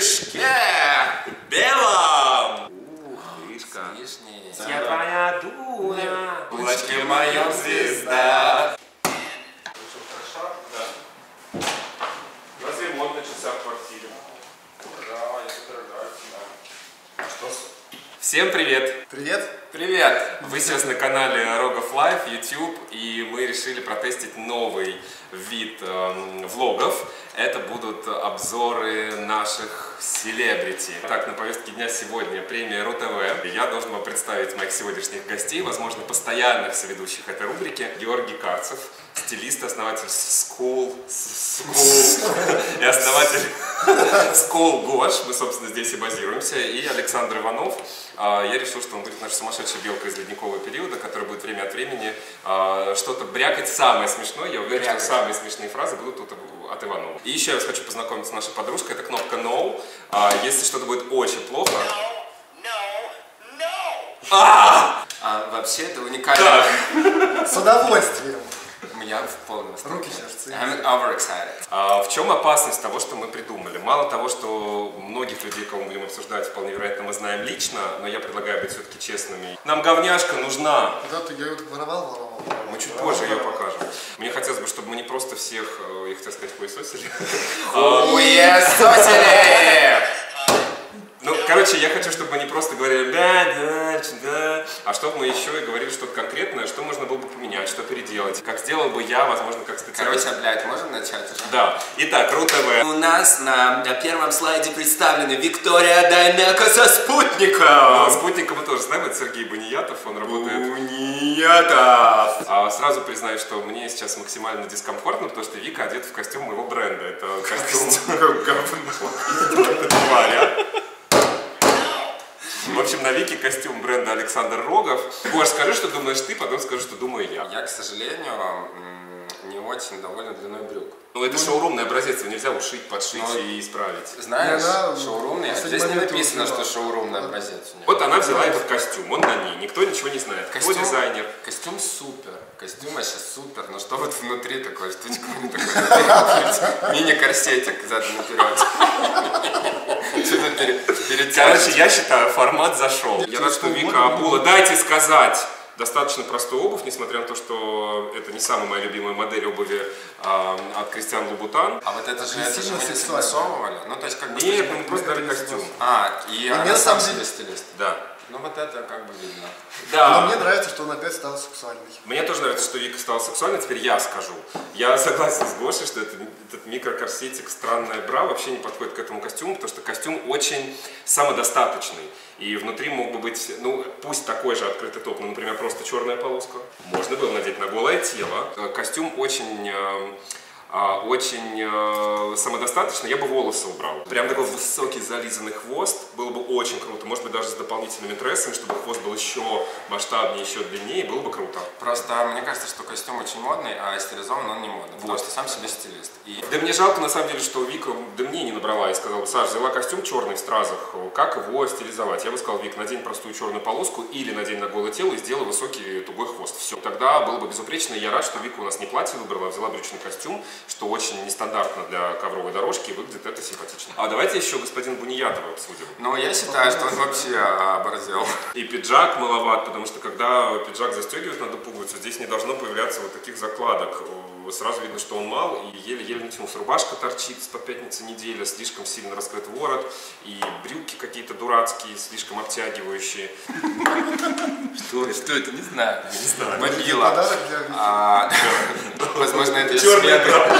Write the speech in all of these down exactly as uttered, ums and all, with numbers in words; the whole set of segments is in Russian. мешке белом. Ух, вишка. Я твоя дура. В кулачке моем звезда. Всем привет! Привет! Привет! Вы сейчас на канале Рогов Лайф, YouTube, и мы решили протестить новый вид э, влогов. Это будут обзоры наших селебрити. Так, на повестке дня сегодня премия РУ-ТВ. Я должен вам представить моих сегодняшних гостей, возможно, постоянных соведущих этой рубрики. Георгий Карцев, стилист, основатель Skull, и основатель Skull Gosh, мы, собственно, здесь и базируемся, и Александр Иванов. Я решил, что он будет наша сумасшедшая белка из ледникового периода, которая будет время от времени что-то брякать самое смешное. Я уверен, что самые смешные фразы будут от Иванова. И еще я вас хочу познакомить с нашей подружкой. Это кнопка No. Если что-то будет очень плохо... А вообще это уникально. С удовольствием. Я в полном восторге. Руки сердце. I'm overexcited. А, в чем опасность того, что мы придумали? Мало того, что многих людей, кого мы будем обсуждать, вполне вероятно, мы знаем лично, но я предлагаю быть все-таки честными. Нам говняшка нужна. Да, ты ее воровал, воровал. Мы чуть воровал, позже воровал. ее покажем. Мне хотелось бы, чтобы мы не просто всех, я хотел сказать, хуесосили. Хуесосили! Ну, короче, я хочу, чтобы они просто говорили да, да, да, а чтобы мы еще и говорили что-то конкретное, что можно было бы поменять, что переделать, как сделал бы я, возможно, как специалист. Короче, блядь, можем начать уже? Да. Итак, РУ-ТВ. У нас на, на первом слайде представлены Виктория Дайнака со спутника. Ну, спутника мы тоже знаем, это Сергей Буниятов, он работает... Буниятов! А, сразу признаюсь, что мне сейчас максимально дискомфортно, потому что Вика одета в костюм моего бренда. Это костюм... Говно. В общем, на Вике костюм бренда Александр Рогов. Гош, скажи, что думаешь ты, потом скажи, что думаю я. Я, к сожалению, не очень доволен длиной брюк. Ну, это шоурумный образец, его нельзя ушить, подшить Но... и исправить. Знаешь, да, шоурумный, а здесь не написано, что шоурумный образец. Вот она взяла этот костюм, он на ней, никто ничего не знает. Костюм, кто дизайнер? Костюм супер, костюм вообще супер, но что вот внутри такое, что никому не такое. Мини-корсетик задом наперед. Короче, я считаю, формат зашел. Я рад, что Вика обула. Дайте сказать! Достаточно простую обувь, несмотря на то, что это не самая моя любимая модель обуви э, от Кристиан Лубутан. А вот это же, это же мы не согласовывали? Ну, то есть, как бы... Нет, мы просто дали костюм. А, и, и она сам себе стилист. Да. Ну, вот это как бы видно. Да. Но мне нравится, что он опять стал сексуальный. Мне тоже нравится, что Вика стала сексуальной, теперь я скажу. Я согласен с Гошей, что это, этот микрокорсетик, странная бра вообще не подходит к этому костюму, потому что костюм очень самодостаточный. И внутри мог бы быть, ну, пусть такой же открытый топ, но, например, просто черная полоска. Можно было надеть на голое тело. Костюм очень, э, очень э, самодостаточный. Я бы волосы убрал. Прям такой высокий зализанный хвост. Было бы очень круто. Может быть, даже с дополнительными трессами, чтобы хвост был еще масштабнее, еще длиннее. Было бы круто. Просто мне кажется, что костюм очень модный, а стилизован он не модный. Вот. Потому что сам себе стилист. И... Да мне жалко, на самом деле, что Вика... Да мне не набрала и сказала, Саш, взяла костюм черный в стразах. Как его стилизовать? Я бы сказал, Вик, надень простую черную полоску или надень на голое тело и сделай высокий тугой хвост. Все. Тогда было бы безупречно. Я рад, что Вика у нас не платье выбрала, а взяла брючный костюм, что очень нестандартно для ковровой дорожки, и выглядит это симпатично. А давайте еще господин Буниятова обсудим. Но я считаю, что он вообще оборзел. И пиджак маловат, потому что когда пиджак застегивать надо пуговицу, здесь не должно появляться вот таких закладок. Сразу видно, что он мал и еле-еле натянулся. Рубашка торчит под пятницы неделя, слишком сильно раскрыт ворот, и брюки какие-то дурацкие, слишком обтягивающие. Что это? Что это? Не знаю. Не знаю. Мобила. Возможно, это черная. В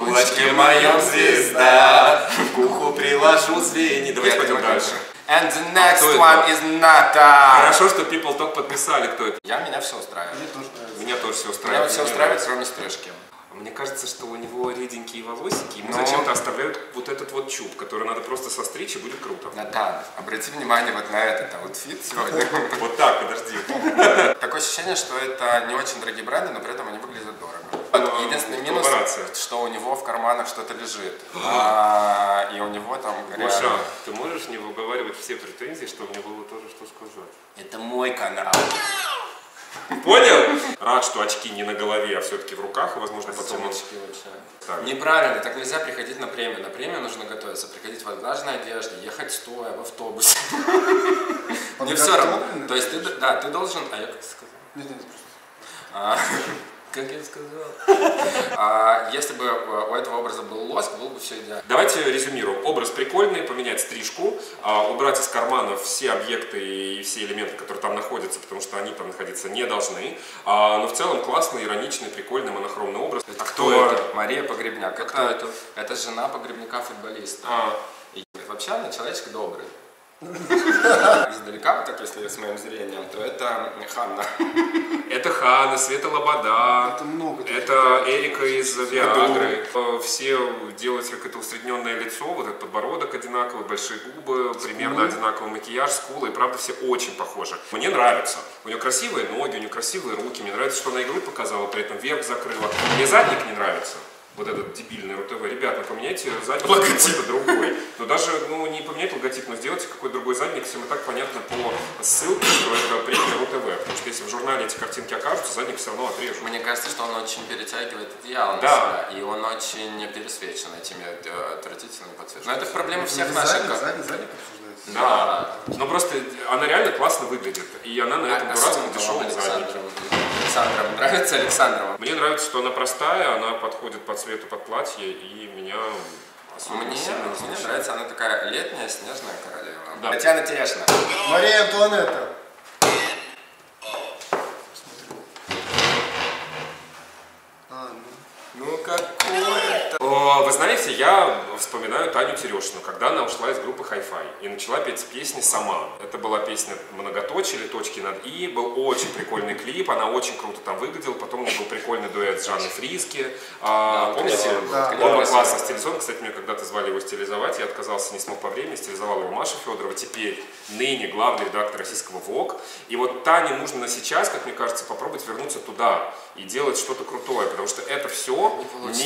кулачке моем звезда, к уху приложу звенья. Давайте пойдем дальше. And the next а one is Nata. Хорошо, что People Talk подписали, кто это. Я, меня все устраивает. Мне тоже нравится. Меня тоже все устраивает. Меня все устраивает, кроме стрижки. Мне кажется, что у него реденькие волосики, ему зачем-то оставляют вот этот вот чуб, который надо просто состричь, и будет круто. Натан, обрати внимание вот на этот аутфит сегодня. Вот так, подожди. Такое ощущение, что это не очень дорогие бренды, но при этом они выглядят дорого. Единственный минус, что у него в карманах что-то лежит. И у него там... Маша, ты можешь не выговаривать все претензии, чтобы мне было тоже что сказать? Это мой канал. Понял? Рад, что очки не на голове, а все-таки в руках, и, возможно, потом... Так. Неправильно, так нельзя приходить на премию. На премию нужно готовиться, приходить в отглаженной одежде, ехать стоя, в автобусе. Не все равно. То есть ты, да, ты должен... А я как сказал? Нет, нет, просто... Как я сказал. А, если бы у этого образа был лоск, было бы все идеально. Давайте резюмируем. Образ прикольный, поменять стрижку, а, убрать из карманов все объекты и все элементы, которые там находятся, потому что они там находиться не должны. А, но в целом классный, ироничный, прикольный, монохромный образ. Это а кто, кто это? это? Мария Погребняк. А это, кто это? Это жена Погребняка-футболиста. А. И, вообще она человечек добрый. Издалека, так если с моим зрением, то это Ханна. Это Ханна, Света Лобода, это, много, это Эрика из Виагры. Все делают какое-то усредненное лицо, вот этот подбородок одинаковый, большие губы, скулы. Примерно одинаковый макияж, скулы, и правда все очень похожи. Мне нравится. У нее красивые ноги, у нее красивые руки, мне нравится, что она и грудь показала, при этом вверх закрыла. Мне задник не нравится. Вот этот дебильный РУ-ТВ. Ребята, поменяйте задник на какой-то другой. Но даже, ну, не поменять логотип, но сделайте какой-то другой задник. Всем и так понятно по ссылке, что это премия РУ-ТВ. Потому что если в журнале эти картинки окажутся, задник все равно отрежут. Мне кажется, что он очень перетягивает одеяло на себя. И он очень пересвечен этими отвратительными подсвечками. Но это проблема всех наших... Задник, задник обсуждается. Да. Но просто она реально классно выглядит. И она на этом дурацком дешевом заднике. Александрова. Нравится Александрова? Мне нравится, что она простая, она подходит по цвету, под платье, и меня особенно мне, мне нравится, она такая летняя, снежная королева. Да. Татьяна Терешина. Мария Антуанетта. Ну какое-то... О, вы знаете, я вспоминаю Таню Терешину, когда она ушла из группы Hi-Fi и начала петь песни сама. Это была песня «Многоточие» или «Точки над И». Был очень прикольный клип, она очень круто там выглядела. Потом у нее был прикольный дуэт с Жанной Фриске. Да, помните? Да, он был да, классно стилизован. Кстати, меня когда-то звали его стилизовать. Я отказался, не смог по времени. Стилизовал его Маша Федорова. Теперь ныне главный редактор российского Vogue. И вот Тане нужно на сейчас, как мне кажется, попробовать вернуться туда и делать что-то крутое. Потому что это все...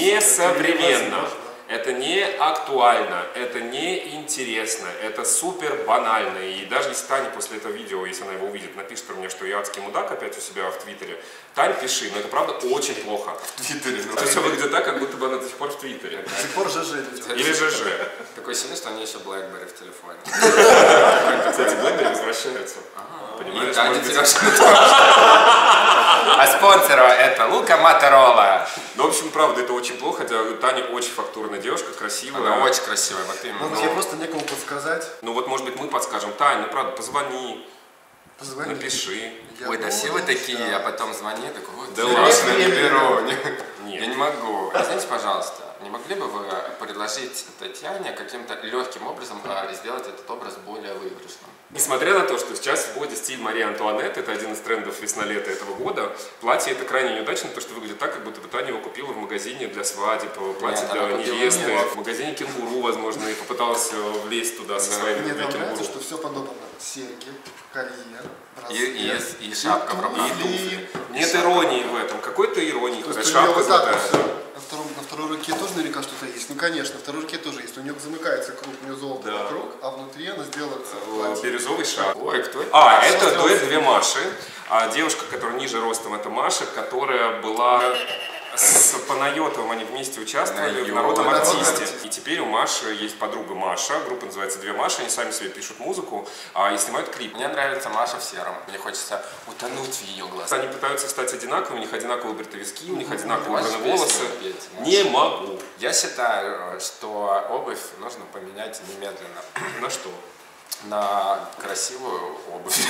Не современно, это не актуально, это не интересно, это супер банально. И даже если Таня после этого видео, если она его увидит, напишет про меня, что я адский мудак опять у себя в Твиттере, Тань, пиши, но это правда очень плохо. В Твиттере. Это все выглядит так, как будто бы она до сих пор в Твиттере. До сих пор ЖЖ. Или ЖЖ. Такой сильный, что у нее еще Blackberry в телефоне. Кстати, Blackberry возвращается. Понимаешь? А спонсора это Лука Моторола. Ну, в общем, правда, это очень плохо, хотя Таня очень фактурная девушка, красивая. Она очень красивая, вот именно. Может, я просто некому подсказать. Ну вот, может быть, мы подскажем. Таня, ну правда, позвони. Позвони. Напиши. Я Ой, да все вы такие, да. А потом звони, такой, вот. Да ладно, не беру. Нет. Я не могу. Извините, пожалуйста, не могли бы вы предложить Татьяне каким-то легким образом сделать этот образ более выигрышным? Несмотря на то, что сейчас в моде стиль Марии Антуанетты, это один из трендов весна-лета этого года, платье это крайне неудачно, потому что выглядит так, как будто бы Таня его купила в магазине для свадеб, платье нет, для невесты, нет. В магазине кенгуру, возможно, и попыталась влезть туда со своими кенгуру. Мне там нравится, что все подобно. Серьги, колье, и, и, и шапка в рамке, и туфли. Нет и иронии в этом, какой-то иронии, то есть, шапка золотая. На второй руке тоже наверняка что-то есть. Ну конечно, на второй руке тоже есть. У нее замыкается круг, у нее золото да. Вокруг, а внутри она сделает бирюзовый шаг. Ой, кто это? А, а это дуэт «Две Маши». А девушка, которая ниже ростом, это Маша, которая была с Панайотом. Они вместе участвовали в «Народном артисте». И теперь у Маши есть подруга Маша. Группа называется «Две Маши». Они сами себе пишут музыку а, и снимают клип. Мне нравится Маша в сером. Мне хочется утонуть в ее глазах. Они пытаются стать одинаковыми. У них одинаковые бритые виски, у них одинаковые волосы. Петь, не могу. Я считаю, что обувь нужно поменять немедленно. На что? На красивую обувь.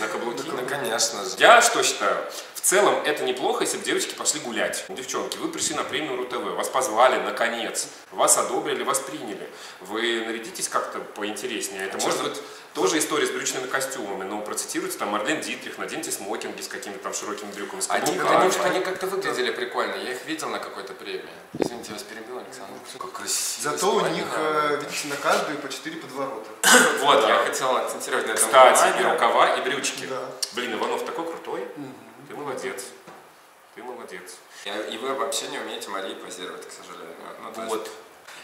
На каблуки? Ну, конечно же. Я что считаю? В целом, это неплохо, если бы девочки пошли гулять. Девчонки, вы пришли на премию РУ-ТВ, вас позвали, наконец. Вас одобрили, вас приняли. Вы нарядитесь как-то поинтереснее. Это может быть тоже история с брючными костюмами, но процитируйте там Марлен Дитрих, наденьте смокинги с какими-то там широкими брюками. Они как-то выглядели прикольно, я их видел на какой-то премии. Извините, вас перебил, Александр. Как красиво. Зато у них, видите, на каждую по четыре подворота. Вот, да. Я хотел акцентировать на этом. Кстати, и рукава, и брючки. Да. Блин, Иванов такой крутой. Mm-hmm. Ты молодец. Ты молодец. И, и вы вообще не умеете Марии позировать, к сожалению. Ну, вот.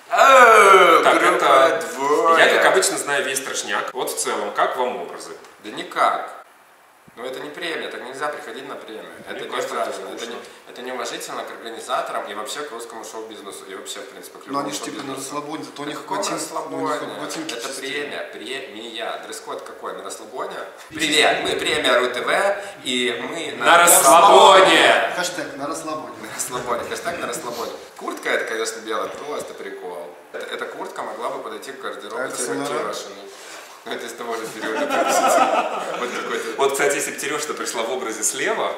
А-а-а, так, это... Двое. Я, как обычно, знаю весь трешняк. Вот в целом, как вам образы? Да никак. Но это не премия, так нельзя приходить на премию. Это неправильно, это, не, это неуважительно к организаторам и вообще к русскому шоу-бизнесу, и вообще, в принципе, к любому шоу-бизнесу. Но они же типа на расслабоне, то у них какой-то ботинки. Это премия, премия. Дресс-код какой? На расслабоне? Привет, мы премия РУ-ТВ, и мы на, на расслабоне! Хэштег на расслабоне. На расслабоне, хэштег на расслабоне. Куртка это, конечно, белая, просто прикол. Эта, эта куртка могла бы подойти в гардероб а Сен-Лорана. Ну, это из того же периода. Вот, вот, кстати, если бы Терешина пришла в образе слева,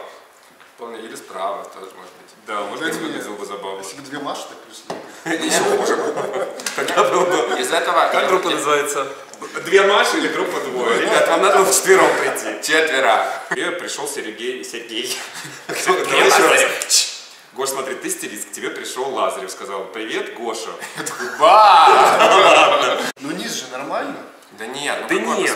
вполне, или справа тоже, может быть. Да, может быть, выглядело бы забавно. Если бы две Маши так пришли. Еще хуже. Тогда было бы... Из этого... Как группа называется? Две Маши или группа двое? Ребят, вам надо вчетвером прийти. Четверо. И пришел Сергей. Сергей. Давай еще раз. Гош, смотри, ты стилист, к тебе пришел Лазарев, сказал: привет, Гоша. Ну, низ же нормально. Да нет, ну да нет,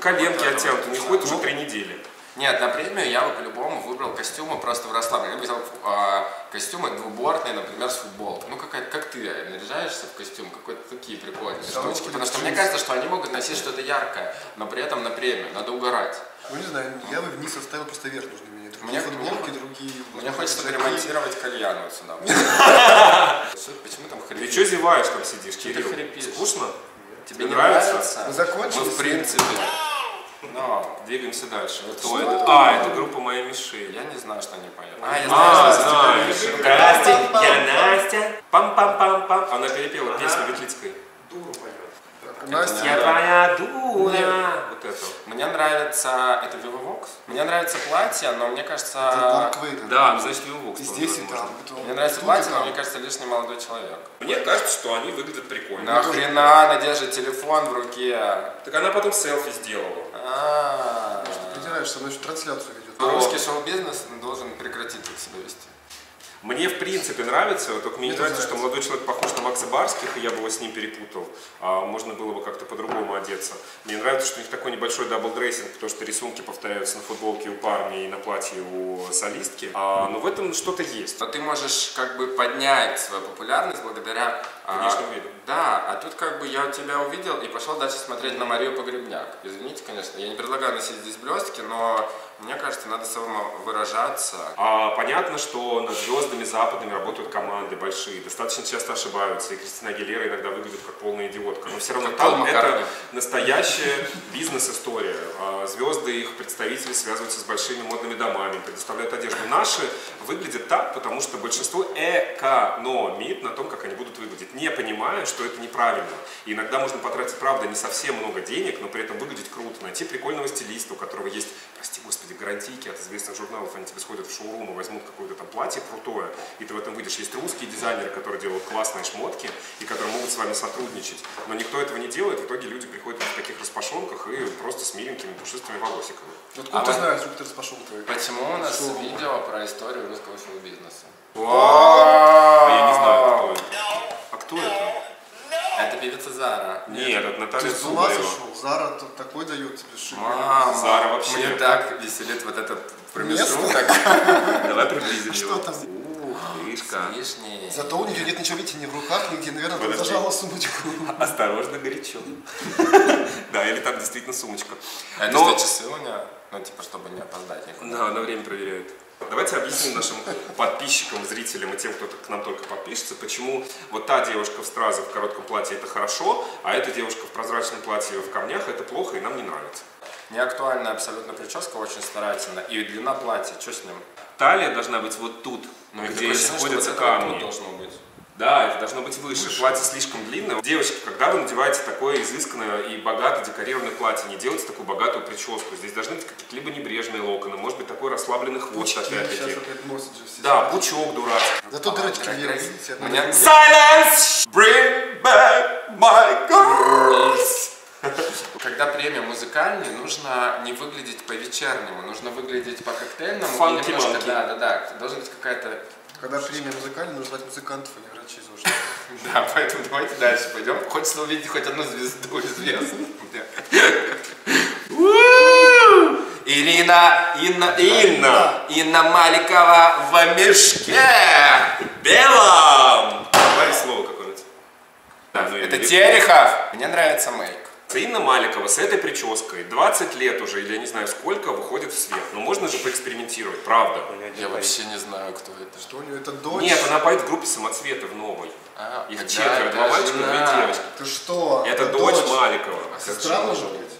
коленки оттянуты, не ходит уже три недели. Нет, на премию я бы по-любому выбрал костюмы просто в расслабленном. Я бы взял э, костюмы двубортные, например, с футболкой. Ну, как, как ты наряжаешься в костюм, какие-то такие прикольные да, штучки. Потому что мне кажется, что они могут носить что-то яркое, но при этом на премию надо угорать. Ну, не знаю, я бы вниз оставил просто верх нужный мне. Другие футболки, другие... Мне хочется ремонтировать кальян вот сюда. Почему там хрипишь? Ты что зеваешь там сидишь, Кирилл? Скучно? Тебе не нравится? Мы закончили. Мы в принципе. Но двигаемся дальше. Кто это? А, это группа «Моя Мишель». Я не знаю, что они поют. А, я знаю, что они поют. Здрасте, я Настя. Пам-пам-пам-пам. Она перепела песню Ветлицкой. Дура поет. Настя. Я твоя дура. Вот это. Мне нравится... Это Viva Vox? Мне нравится платье, но мне кажется... Да, значит Viva Vox. Здесь и там. Мне нравится платье, но мне кажется лишний молодой человек. Мне кажется, что они выглядят прикольно. Нахрена она держит телефон в руке? Так она потом селфи сделала. А-а-а. Ты придираешься, она еще трансляцию ведет. Русский шоу-бизнес должен прекратить так себя вести. Мне в принципе нравится, только мне не нравится, что молодой человек похож на Макса Барских, и я бы его с ним перепутал. А можно было бы как-то по-другому одеться. Мне нравится, что у них такой небольшой даблдрейсинг, потому что рисунки повторяются на футболке у парня и на платье у солистки. А, но в этом что-то есть. А ты можешь как бы поднять свою популярность благодаря... Внешнему виду. Да, а тут как бы я тебя увидел и пошел дальше смотреть на Марию Погребняк. Извините, конечно, я не предлагаю носить здесь блестки, но... Мне кажется, надо самовыражаться. А, понятно, что над звездами западными работают команды большие, достаточно часто ошибаются, и Кристина Агилера иногда выглядит как полная идиотка. Но все равно как там это настоящая бизнес-история. А, звезды и их представители связываются с большими модными домами, предоставляют одежду. Наши выглядят так, потому что большинство экономит на том, как они будут выглядеть, не понимая, что это неправильно. И иногда можно потратить, правда, не совсем много денег, но при этом выглядеть круто, найти прикольного стилиста, у которого есть, прости господи, гарантийки от известных журналов, они тебе сходят в шоурум и возьмут какое-то там платье крутое, и ты в этом выйдешь. Есть русские дизайнеры, которые делают классные шмотки и которые могут с вами сотрудничать, но никто этого не делает, в итоге люди приходят в таких распашонках и просто с миленькими пушистыми волосиками. Откуда а ты знаешь, что ты распашонка? Почему у нас шоу видео про историю русского шоу-бизнеса? А я не знаю, кто это. А кто это? Это певица Зара. Нет, это Наталья Зубарева. Ты с ума сошел? Зара тут такой дает тебе шикарный. Мама, Зара вообще. Мне так веселит вот этот промежуток. Давай приблизим его. Что там? Ух, лишний. Зато у нее нет ничего, видите, ни в руках, нигде, наверное, зажала сумочку. Осторожно, горячо. Да, или там действительно сумочка. Это что, часы у нее? Ну, типа, чтобы не опоздать никуда. Да, она время проверяет. Давайте объясним нашим подписчикам, зрителям и тем, кто к нам только подпишется, почему вот та девушка в стразе в коротком платье это хорошо, а эта девушка в прозрачном платье в камнях это плохо и нам не нравится. Неактуальная абсолютно прическа, очень старательно, и длина платья, что с ним? Талия должна быть вот тут, ну, где сходятся камни. Да, это должно быть выше. выше. Платье слишком длинное. Девочки, когда вы надеваете такое изысканное и богато декорированное платье, не делайте такую богатую прическу. Здесь должны быть какие-то либо небрежные локоны, может быть такой расслабленный хвост опять-таки. Да, пучок дурацкий. Зато дырочки не меня... Silence! Bring back my girls! Когда премия музыкальная, нужно не выглядеть по-вечернему, нужно выглядеть по-коктейльному. Фанки-манки. Да, да, да. Должна быть какая-то... Когда премия музыкальная, нужно звать музыкантов, а не врачей. Да, поэтому давайте дальше пойдем. Хочется увидеть хоть одну звезду известную. Ирина, Инна, Инна, Инна Маликова в мешке белом. Давай слово какое-нибудь. Это Терехов. Мне нравится мейк. Инна Маликова с этой прической двадцать лет уже, или я не знаю сколько, выходит в свет. Но можно же поэкспериментировать, правда. Я вообще не знаю, кто это. Что у нее это дочь? Нет, она поет в группе «Самоцветы» в новой. А, их четверо, два мальчика, две девочки. Ты что? Это дочь, дочь Маликова. А сестра может быть?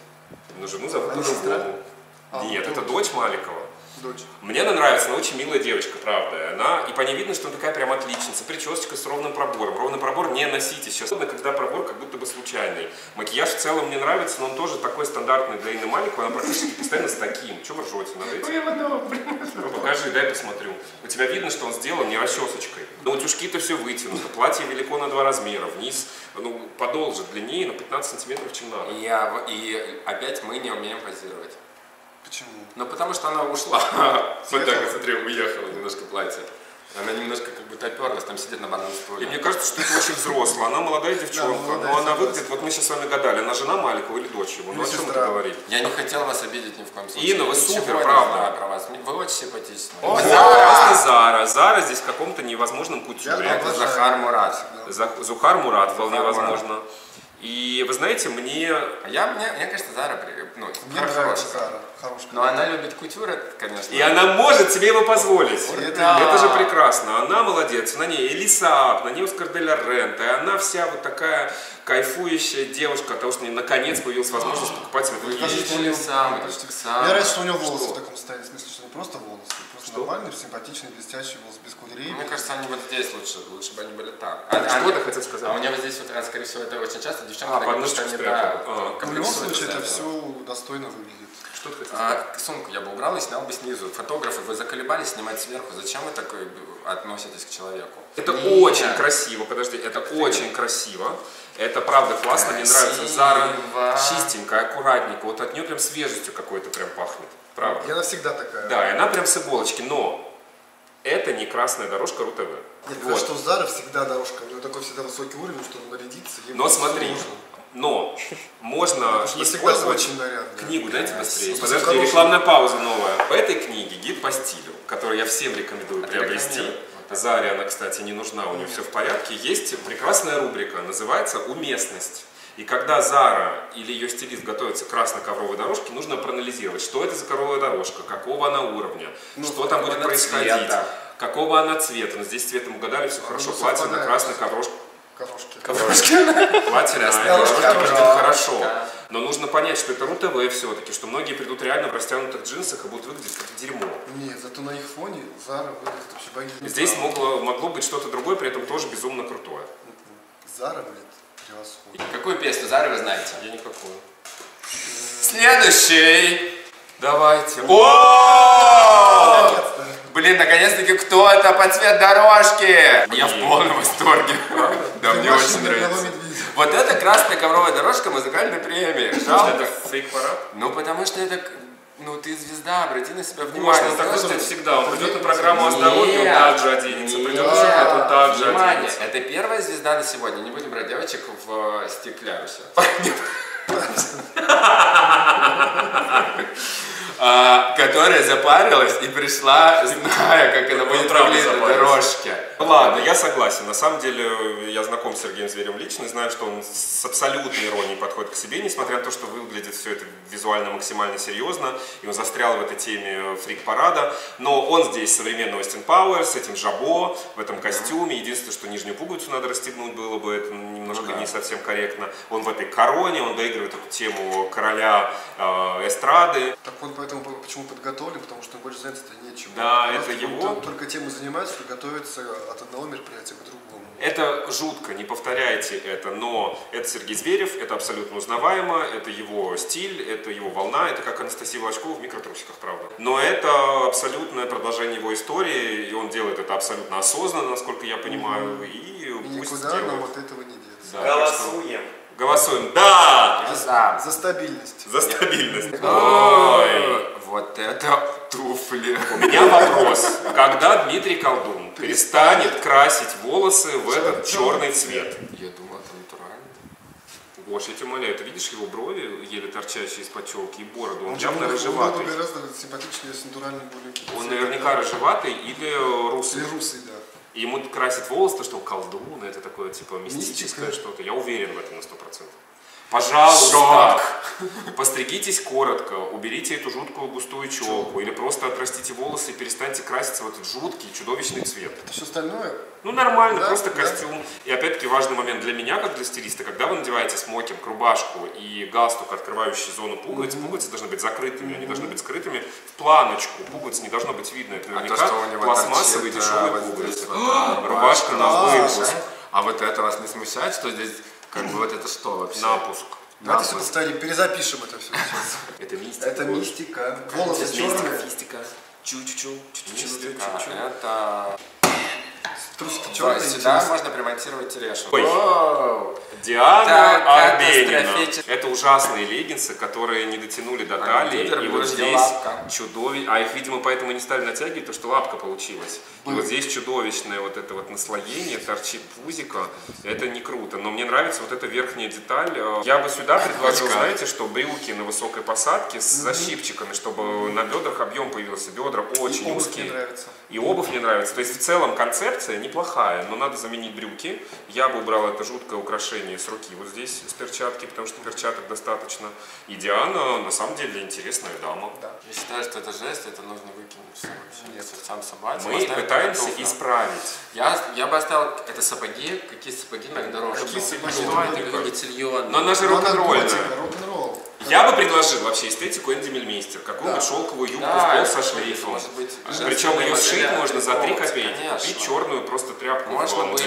Ну, жену зовут по-другому. А, Нет, это дочь Маликова. Дочь. Мне она нравится, она очень милая девочка, правда. Она, и по ней видно, что она такая прям отличница. Причесочка с ровным пробором. Ровный пробор не носите сейчас, когда пробор как будто бы случайный. Макияж в целом мне нравится, но он тоже такой стандартный для Инны Маликовой. Она практически постоянно с таким. Чего вы ржете? Надо идти? Ну, покажи, дай посмотрю. У тебя видно, что он сделан не расчесочкой. Но утюжки-то все вытянуто. Платье велико на два размера. Вниз, ну, подолже, длиннее на пятнадцать сантиметров, чем надо. Я, и опять мы не умеем позировать. Почему? Ну потому что она ушла. Вот так, смотри, уехала немножко платье. Она немножко как бы топерлась, там сидит на банном стуле. И мне кажется, что это очень взрослая. Она молодая девчонка, да, молодая, но она выглядит, вот мы сейчас с вами гадали, она жена Маликова или дочь его, ну о чем это говорит? Я не хотел вас обидеть ни в коем случае. Инна, вы супер, правда. Про вас. Вы очень симпатичны. О, Зара! Зара! Зара здесь в каком-то невозможном кутюре. Это Захар Мурат. Зухар Мурат, вполне возможно. И вы знаете, мне... Я, мне, мне кажется, Зара, ну, мне нравится Зара. Хорошая. Но она любит кутюр, конечно. И она может себе его позволить. Это, это же прекрасно. Она молодец. На ней Элиса Ап, на ней Оскар де ля Рент. И она вся вот такая кайфующая девушка от того, что у нее наконец появилась возможность покупать себе макияж. Сам, сам. Я рад, что у нее волосы что? В таком состоянии. В смысле, что не просто волосы. Просто что? Нормальные, симпатичные, блестящие волосы, без кудрей. Мне кажется, они вот здесь лучше. Лучше бы они были так. А, а, что ты хотел сказать? А у меня вот здесь, вот, скорее всего, это очень часто. Девчонки а, так говорят, что они да, а, в любом случае, это все достойно выглядит. Что ты хотел сказать? А, сумку я бы убрал и снял бы снизу. Фотографы, вы заколебались снимать сверху. Зачем вы так относитесь к человеку? Это и... очень да. красиво. Подожди, это ты очень ты... красиво. Это правда классно, красиво. Мне нравится. Зара чистенькая, аккуратненькая. Вот от нее прям свежестью какой-то прям пахнет. Правда. И она всегда такая. Да, и она прям с иголочки. Но это не красная дорожка РУ-ТВ. Нет, вот. Что у Зары всегда дорожка. У нее такой всегда высокий уровень, чтобы нарядиться. Но смотри. Нужно. Но можно использовать книгу, дайте быстрее. Подожди, рекламная пауза новая. В этой книге гид по стилю, которую я всем рекомендую приобрести. Заре она, кстати, не нужна, у нее все в порядке. Есть прекрасная рубрика, называется «Уместность». И когда Зара или ее стилист готовится к красной ковровой дорожке, нужно проанализировать, что это за ковровая дорожка, какого она уровня, ну, что там будет происходить, цвета. Какого она цвета. Но здесь цветом угадали, все хорошо, ну, платье на красной коврожке. Корошки. Корошки. Платье на корошки выглядит хорошо. Да. Но нужно понять, что это РУ-ТВ все-таки, что многие придут реально в растянутых джинсах и будут выглядеть как дерьмо. Нет, зато на их фоне Зара выглядит вообще богиня. Здесь могло, могло быть что-то другое, при этом тоже безумно крутое. Зара, блин, превосходно. Какую песню Зары вы знаете? Я никакую. Следующий! Давайте. О! Блин, наконец-таки кто-то по цвет дорожки! Блин. Я в полном восторге. Да, мне очень нравится. Вот это красная ковровая дорожка музыкальной премии. Жалко. Это фейк-парад? Ну, потому что это... Ну, ты звезда, обрати на себя внимание. Можно так сказать всегда. Он придет на программу о здоровье, он также оденется. Придет на шахмат, он также оденется. Это первая звезда на сегодня. Не будем брать девочек в стеклярусе. А, которая запарилась и пришла, зная, как это будет выглядеть на дорожке. Ладно, я согласен. На самом деле, я знаком с Сергеем Зверем лично, знаю, что он с абсолютной иронией подходит к себе, несмотря на то, что выглядит все это визуально максимально серьезно, и он застрял в этой теме фрик-парада. Но он здесь современный Остин Пауэр, с этим жабо, в этом костюме. Единственное, что нижнюю пуговицу надо расстегнуть было бы, это немножко да. не совсем корректно. Он в этой короне, он доигрывает эту тему короля э, эстрады. Так он поэтому почему подготовлен, потому что он больше заняться-то нечем. Да, это его. Только тем и занимается, что готовится от одного мероприятия к другому. Это жутко, не повторяйте это, но это Сергей Зверев, это абсолютно узнаваемо, это его стиль, это его волна, это как Анастасия Волочкова в микротрусиках, правда. Но это абсолютное продолжение его истории, и он делает это абсолютно осознанно, насколько я понимаю, угу. и, и пусть никуда делает. Нам от этого не деться. Да, голосуем. Голосуем. Да! За, за стабильность. За стабильность. Ой, вот это туфли. У меня вопрос. Когда Дмитрий Колдун перестанет красить волосы в этот черный цвет? Я думал, это натурально. Гош, я тебя умоляю, ты видишь его брови, еле торчащие из-под челки, и бороду? Он явно рыжеватый. Он гораздо симпатичнее, с натуральным более. Он наверняка рыжеватый или русый. Или русый, да. И ему красит волосы, то, что он колдун, это такое типа мистическое что-то. Я уверен в этом на сто процентов. Пожалуйста, Шок. Постригитесь коротко, уберите эту жуткую густую челку, или просто отрастите волосы и перестаньте краситься в этот жуткий чудовищный цвет. Это все остальное? Ну нормально, да, просто да. Костюм. И опять-таки важный момент для меня, как для стилиста, когда вы надеваете смокинг, рубашку и галстук, открывающий зону пуговиц, mm-hmm. пуговицы должны быть закрытыми, mm-hmm. они должны быть скрытыми в планочку, пуговиц не должно быть видно, это наверняка а пластмассовые торчит, дешевые да, пуговицы. Вот а, да, рубашка да, на выпуск. Да. А вот это вас не смущает, что здесь как бы вот это что вообще? Напуск. Давайте все поставим, перезапишем это все сейчас. Это мистика. Это мистика. Волосы черные. Мистика. Чу-чу-чу. Это... Трусики черные. Сюда можно примонтировать Терешину. Диана Арбенина. Это ужасные леггинсы, которые не дотянули до талии. И вот здесь чудовищно. А их, видимо, поэтому не стали натягивать, потому что лапка получилась. И вот здесь чудовищное вот это вот наслоение, торчит пузико. Это не круто. Но мне нравится вот эта верхняя деталь. Я бы сюда предложил, знаете, что брюки на высокой посадке с защипчиками, чтобы на бедрах объем появился. Бедра очень узкие. И обувь мне нравится. То есть в целом концепция неплохая, но надо заменить брюки. Я бы убрал это жуткое украшение с руки вот здесь, с перчатки, потому что перчаток достаточно. И Диана, на самом деле, интересная дама. Да. Я считаю, что это жест, это нужно выкинуть. Нет, сам собачий. Мы пытаемся готов, исправить. Я, я бы оставил, это сапоги, какие сапоги на дороже. Какие сапоги? Но она же рок-н-ролльная. Я бы предложил вообще эстетику Энди Мельмейстер, какую-то да. шелковую юбку да, в пол со шлейфом. Причем ее сшить можно за три копейки, купить черную просто тряпку. Можно быть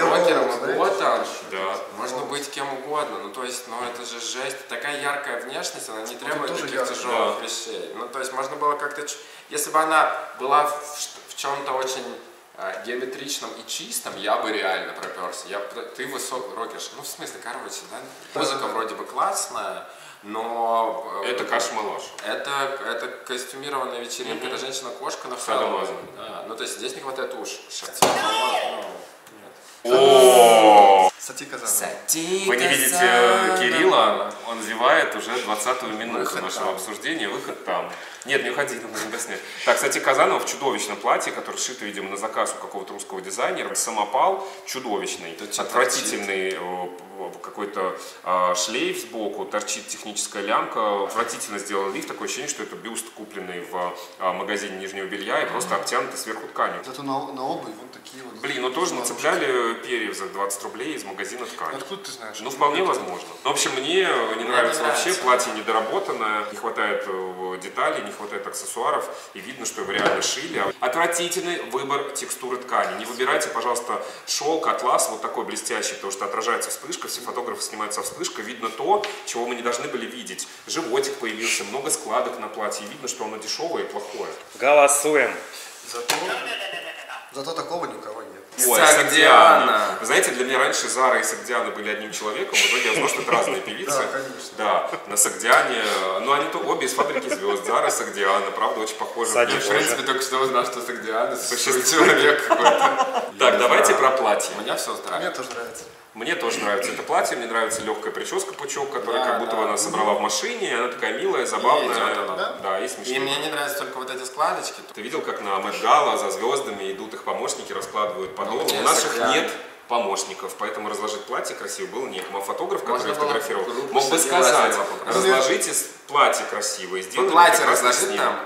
рокером года, да. можно быть кем угодно, ну то есть, ну это же жесть, такая яркая внешность, она не требует таких яркий. тяжелых да. вещей. Ну то есть можно было как-то, если бы она была в, в чем-то очень... геометричным и чистым, я бы реально проперся. Я, ты высок рокишь. Ну, в смысле, короче, да? Музыка вроде бы классная, но... Это кашмалаш. Это, это костюмированная вечеринка, mm-hmm. это женщина-кошка на Хэллоуин. Да. Ну, то есть здесь не хватает уж. О, Сати Казанова. Вы не видите Кирилла, он зевает уже двадцатую минуту нашего обсуждения, выход там. Нет, не уходи, надо не гаснуть. Так, Сати Казанова в чудовищном платье, которое шито, видимо, на заказ у какого-то русского дизайнера. Самопал чудовищный, отвратительный какой-то шлейф сбоку, торчит техническая лямка, отвратительно сделан лифт, такое ощущение, что это бюст, купленный в магазине нижнего белья и просто обтянутый сверху тканью. Зато на, на обувь вот такие вот. Блин, ну тоже нацепляли перьев за двадцать рублей из магазина ткани. Откуда ты знаешь? Ну вполне возможно. В общем, мне не нравится вообще, платье недоработанное, не хватает деталей, не хватает аксессуаров, и видно, что его реально шили. Отвратительный выбор текстуры ткани. Не выбирайте, пожалуйста, шелк, атлас, вот такой блестящий, потому что отражается вспышка, все фотографы снимают со вспышкой, видно то, чего мы не должны были видеть. Животик появился, много складок на платье, видно, что оно дешевое и плохое. Голосуем. Зато, зато такого никого нет. Ой, Сагдиана. Вы знаете, для меня раньше Зара и Сагдиана были одним человеком, в итоге я знал, что это разные певицы. Да, конечно. Да, на Сагдиане, ну они то обе из «Фабрики звезд», Зара и Сагдиана, правда, очень похожи. Я, в принципе, только что узнал, что Сагдиана существует человек какой-то. Так, давайте про платье. Меня все устраивает. Мне тоже нравится. Мне тоже нравится это платье, мне нравится легкая прическа, пучок, которая да, как будто да. она собрала в машине, она такая милая, забавная, и она, да? Да, и смешная. И мне не нравятся только вот эти складочки. Ты видел, как на Met Gala за звездами идут их помощники, раскладывают подолы, у наших я... нет помощников, поэтому разложить платье красиво было некому. А фотограф, который фотографировал, мог бы сказать, разложите платье красивое, сделайте платье разложить там.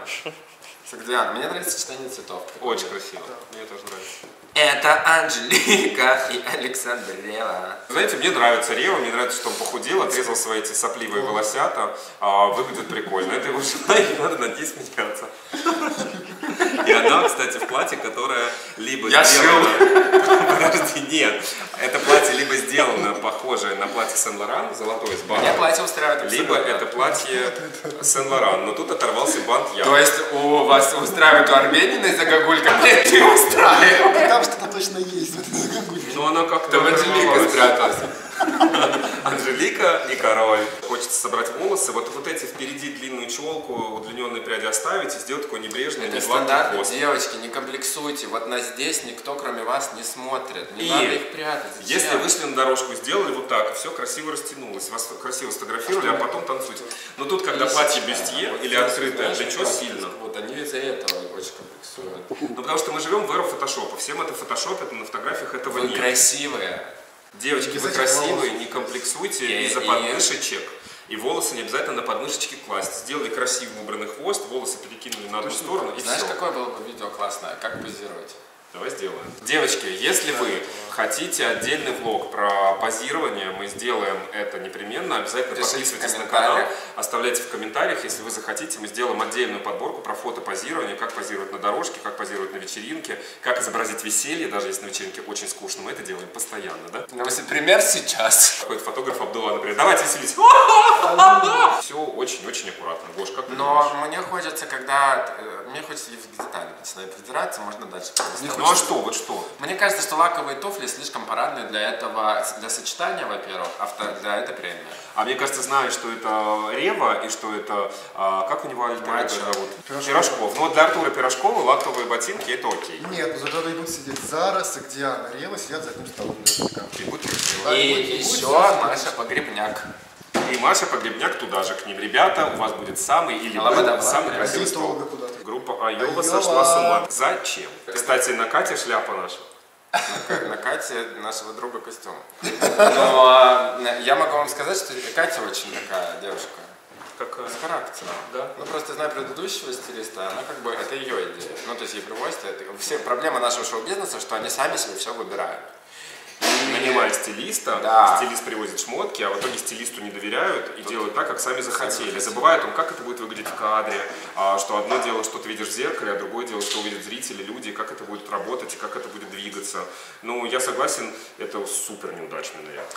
Сагдиана, мне нравится сочетание цветов. Очень красиво, мне тоже нравится. Это Анжелика и Александр Рева. Знаете, мне нравится Рева, мне нравится, что он похудел, отрезал свои эти сопливые волосята. А, выглядит прикольно. Это его жена, и надо над ней смеяться. И она, кстати, в платье, которое либо Я сделано... Подожди, нет. Это платье либо сделано, похожее на платье Сен-Лоран, золотое с бантом. Мне платье устраивает абсолютно. Либо это платье Сен-Лоран, но тут оторвался бант я. То есть у вас устраивает у Арбенина из-за гагулька? Нет, не устраивает. Что-то точно есть. Но она как-то в Анжелика спряталась. Анжелика и король. Хочется собрать волосы, вот, вот эти впереди длинную челку, удлиненные пряди оставить и сделать такой небрежный, не гладкий хвост. Девочки, не комплексуйте, вот на здесь никто кроме вас не смотрит, не и надо их прятать. Зачем? Если вышли на дорожку, сделали вот так, и все красиво растянулось, вас красиво сфотографировали, а, а потом танцуйте. Но тут, когда и платье бюстье вот или открытое плечо сильно. Вот они из-за этого очень комплексуют. Ну потому что мы живем в эру фотошопа, всем это фотошоп, это на фотографиях этого Вы нет. Красивые. Девочки, вы красивые, не комплексуйте из-за подмышечек. И волосы не обязательно на подмышечки класть. Сделали красиво убранный хвост, волосы перекинули на одну сторону и все. Знаешь, какое было бы видео классное? Как позировать? Давай сделаем. Девочки, если вы хотите отдельный влог про позирование, мы сделаем это непременно. Обязательно подписывайтесь на канал, оставляйте в комментариях. Если вы захотите, мы сделаем отдельную подборку про фото позирования, как позировать на дорожке, как позировать на вечеринке, как изобразить веселье, даже если на вечеринке очень скучно. Мы это делаем постоянно, да? Ну, если пример сейчас. Какой-то фотограф Абдулла, например, давайте веселить. Все очень-очень аккуратно. Гош, как ты думаешь? Но мне хочется, когда... Мне хочется в детали начинает придираться, можно дальше. Ну а что, вот что? Мне кажется, что лаковые туфли слишком парадные для этого, для сочетания, во-первых, а для этой премии. А мне кажется, знаю, что это Рева и что это, а, как у него альтернатива зовут? Пирожков. Пирожков. Ну вот для Артура Пирожкова лаковые ботинки это окей. Нет, ну зато будут сидеть Зара, Сагдиана, Рева сидят за одним столом. И, будет, и, и еще Маша Погребняк. И Маша Погребняк туда же к ним. Ребята, у вас будет самый или Лобода, самый красивый стол. Группа Аюба сошла с ума. Зачем? Кстати, на Кате шляпа наша. На Кате нашего друга костюм. Но я могу вам сказать, что Катя очень такая девушка. Как с характером. Да. Ну просто знаю предыдущего стилиста, она как бы, это ее идея. Ну то есть ей привозят. Все проблемы нашего шоу-бизнеса, что они сами себе все выбирают. Нанимают стилиста, да. Стилист привозит шмотки, а в итоге стилисту не доверяют и Тут делают так, как сами захотели. Забывают он, как это будет выглядеть в кадре, что одно дело, что ты видишь в зеркале, а другое дело, что увидят зрители, люди, как это будет работать и как это будет двигаться. Ну, я согласен, это супер неудачный наряд.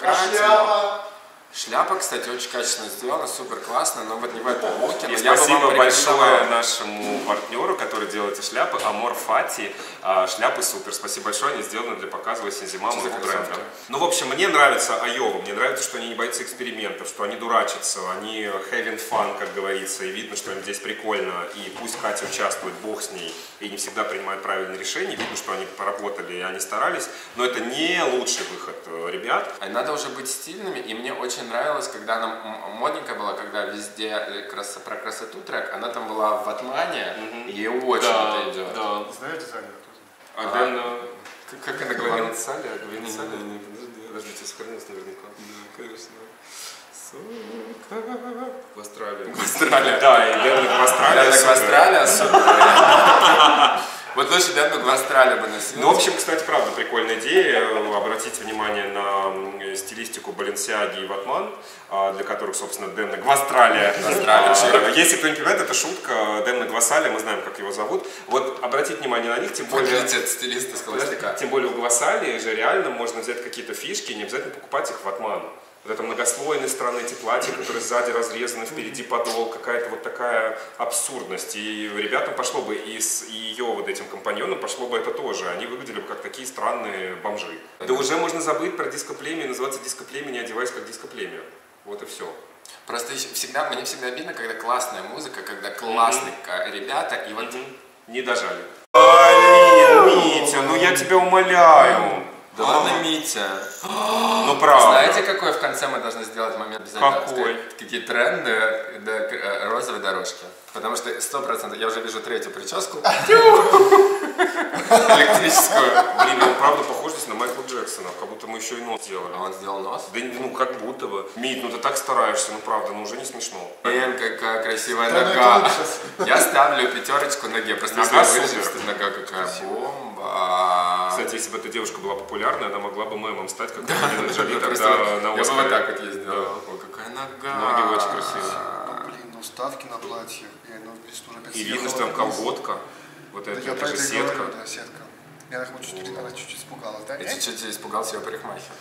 Шляпа, кстати, очень качественно сделана, супер классно, но вот не в этом луке. И спасибо большое нашему партнеру, который делает эти шляпы, Амор Фати. Шляпы супер, спасибо большое, они сделаны для показа «Осень, зима» моего бренда. Ну, в общем, мне нравится Айова, мне нравится, что они не боятся экспериментов, что они дурачатся, они having fun, как говорится, и видно, что им здесь прикольно. И пусть Катя участвует, бог с ней, и не всегда принимает правильные решения, видно, что они поработали и они старались, но это не лучший выход ребят. Надо уже быть стильными, и мне очень нравилось, когда она модненькая была, когда везде красо, про красоту трек, она там была в ватмане, mm-hmm. и ей очень да, это идет. Да. Знаете, Зара? А, а, она... Как она говорила? Гвенсалия? Гвенсалия? Развитие сохранилось наверняка. Да, конечно. Сука. В Австралии. В Австралии, да. И Белла в Австралии. В Австралии, сука. Вот лучше Демну Гвасалию бы носили. Ну, в общем, кстати, правда, прикольная идея. Обратите внимание на стилистику Баленсиаги и Ватман, для которых, собственно, Демна Гвасалия. Если кто не понимает, это шутка. Демна Гвасалия, мы знаем, как его зовут. Вот обратите внимание на них, тем более... стилиста с Тем более у Гвасалии же реально можно взять какие-то фишки и не обязательно покупать их в Ватману. Вот это многослойные стороны, эти платья, которые сзади разрезаны, впереди подол, какая-то вот такая абсурдность. И ребятам пошло бы, и с ее вот этим компаньоном пошло бы это тоже. Они выглядели бы как такие странные бомжи. Да уже можно забыть про дископлемию, называться дископлемией, не одеваясь как дископлемия. Вот и все. Просто всегда, мне всегда обидно, когда классная музыка, когда классные mm-hmm. ребята, и вот... Mm-hmm. Не дожали. Блин, Митя, ну я тебя умоляю. Да ладно, Митя. Ну правда. Знаете, какой в конце мы должны сделать момент обязательно? Какой? Какие тренды до розовой дорожки. Потому что сто процентов я уже вижу третью прическу. Электрическую. Блин, он правда похож здесь на Майкла Джексона. Как будто мы еще и нос сделали. А он сделал нос? Да ну как будто бы. Мит, ну ты так стараешься, ну правда, ну уже не смешно. Блин, какая красивая нога. Я ставлю пятерочку ноге. Просто нога какая бомба. Кстати, если бы эта девушка была популярная, она могла бы мемом стать, как Анджелика тогда на Оскаре. Я бы вот так вот ездила. Ой, какая нога. Ноги очень красивые. Блин, ну ставки на платье. И видно, что там колготка. Вот это, да, это же сетка. Говорю, да, сетка. Я их чуть-чуть испугалась, да? Я чуть-чуть испугался, я парикмахер.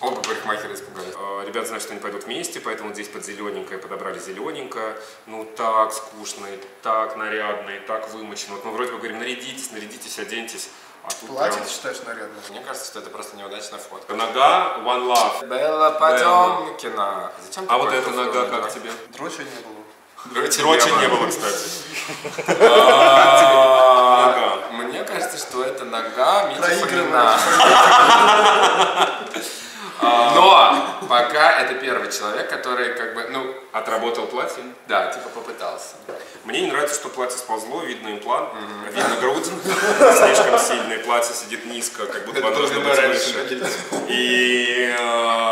Оба парикмахера испугались. Ребята знают, что они пойдут вместе, поэтому здесь под зелененькое подобрали зелененькое. Ну так скучно, так нарядно, и так вымочено. Вот мы вроде бы говорим, нарядитесь, нарядитесь, оденьтесь. А тут платье прям... ты считаешь нарядным? Мне кажется, что это просто неудачная фотка. Нога One Love. Белла Падемкина. Зачем а вот эта нога как тебе? Дрочи не было. Дрочи не было, кстати. Мне кажется, что это нога Митина. Но пока это первый человек, который как бы, ну, Отработал платье? Да, типа попытался. Мне не нравится, что платье сползло, видно имплант, mm-hmm. видно грудь, слишком сильное платье сидит низко, как будто должно быть выше. И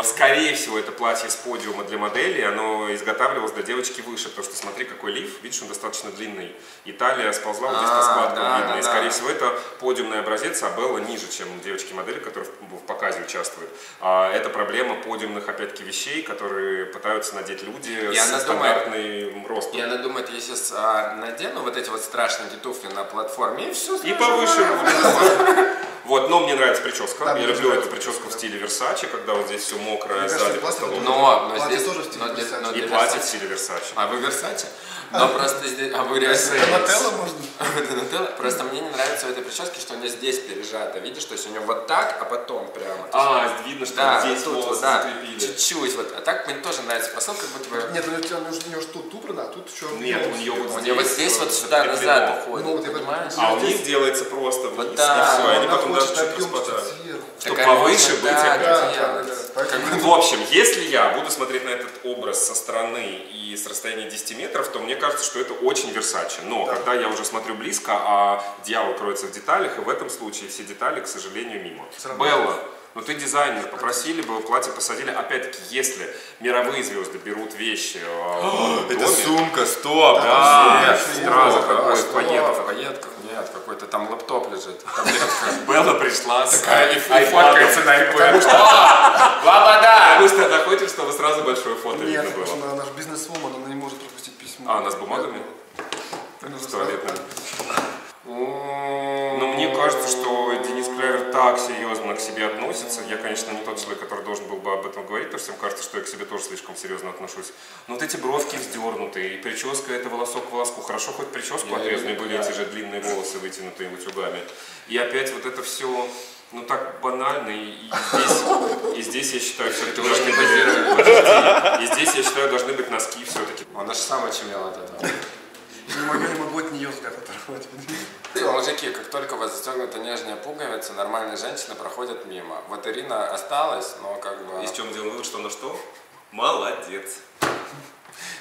скорее всего это платье с подиума для модели, оно изготавливалось для девочки выше, потому что смотри какой лиф, видишь, он достаточно длинный. И талия сползла вот здесь по складкам видно. И скорее всего это подиумный образец, а Белла ниже, чем девочки-модели, которые в показе участвуют. Это проблема подиумных опять-таки вещей, которые пытаются надеть люди. И она, думает, и она думает, я сейчас а, надену вот эти вот страшные туфли на платформе и все. И повыше. Вот, но мне нравится прическа. Да, я люблю нравится. эту прическу в стиле Версачи, когда вот здесь все мокрое, сзади по столу. Но, но здесь тоже в стиле но, Версачи. Но, и платье в стиле Версачи. А вы Версачи? Но а просто здесь... А вы Донателло можно? Просто мне не нравится в этой прическе, что у нее здесь пережато. Видишь, то есть у нее вот так, а потом прямо. А, видно, что здесь волосы закрепили. Чуть-чуть вот. А так мне тоже нравится посылка, как будто бы... Нет, у нее же тут убрано, а тут еще... Нет, у нее вот здесь. У нее вот здесь вот сюда назад уходит, понимаешь? А у них делается просто вниз, и все, они потом... Чтобы повыше быть опять. В общем, если я буду смотреть на этот образ со стороны и с расстояния десяти метров, то мне кажется, что это очень Версачи. Но да. когда я уже смотрю близко, а дьявол кроется в деталях, и в этом случае все детали, к сожалению, мимо. Белла, ну ты дизайнер, попросили бы, платье посадили. Опять-таки, если мировые звезды берут вещи... О, это доме, сумка, стоп! Да, сразу какой-то пакет. Нет, какой-то там лэптоп лежит. Белла пришла с айфонкой на айфон. Лобода! Потому что она хочет, чтобы сразу большое фото видно было. Нет, она же бизнес-вумен, она не может пропустить письмо. А, она с бумагами? С туалетными. Но мне кажется, что Денис Клявер так серьезно к себе относится. Я, конечно, не тот человек, который должен был бы об этом говорить, потому что всем кажется, что я к себе тоже слишком серьезно отношусь. Но вот эти бровки вздернутые, и прическа — это волосок к волоску. Хорошо, хоть прическу отрезанные были, эти же длинные волосы, вытянутые утюгами. И опять вот это все... Ну так банально, и здесь, и здесь я считаю, все-таки должны быть... И здесь, я считаю, должны быть носки все-таки. Он аж сам очумел от этого. Не могу от нее взгляд оторвать. Мужики, как только у вас застегнута нижняя пуговица, нормальные женщины проходят мимо. Вот Ирина осталась, но как бы... И с чем делал вывод, что она что? Молодец.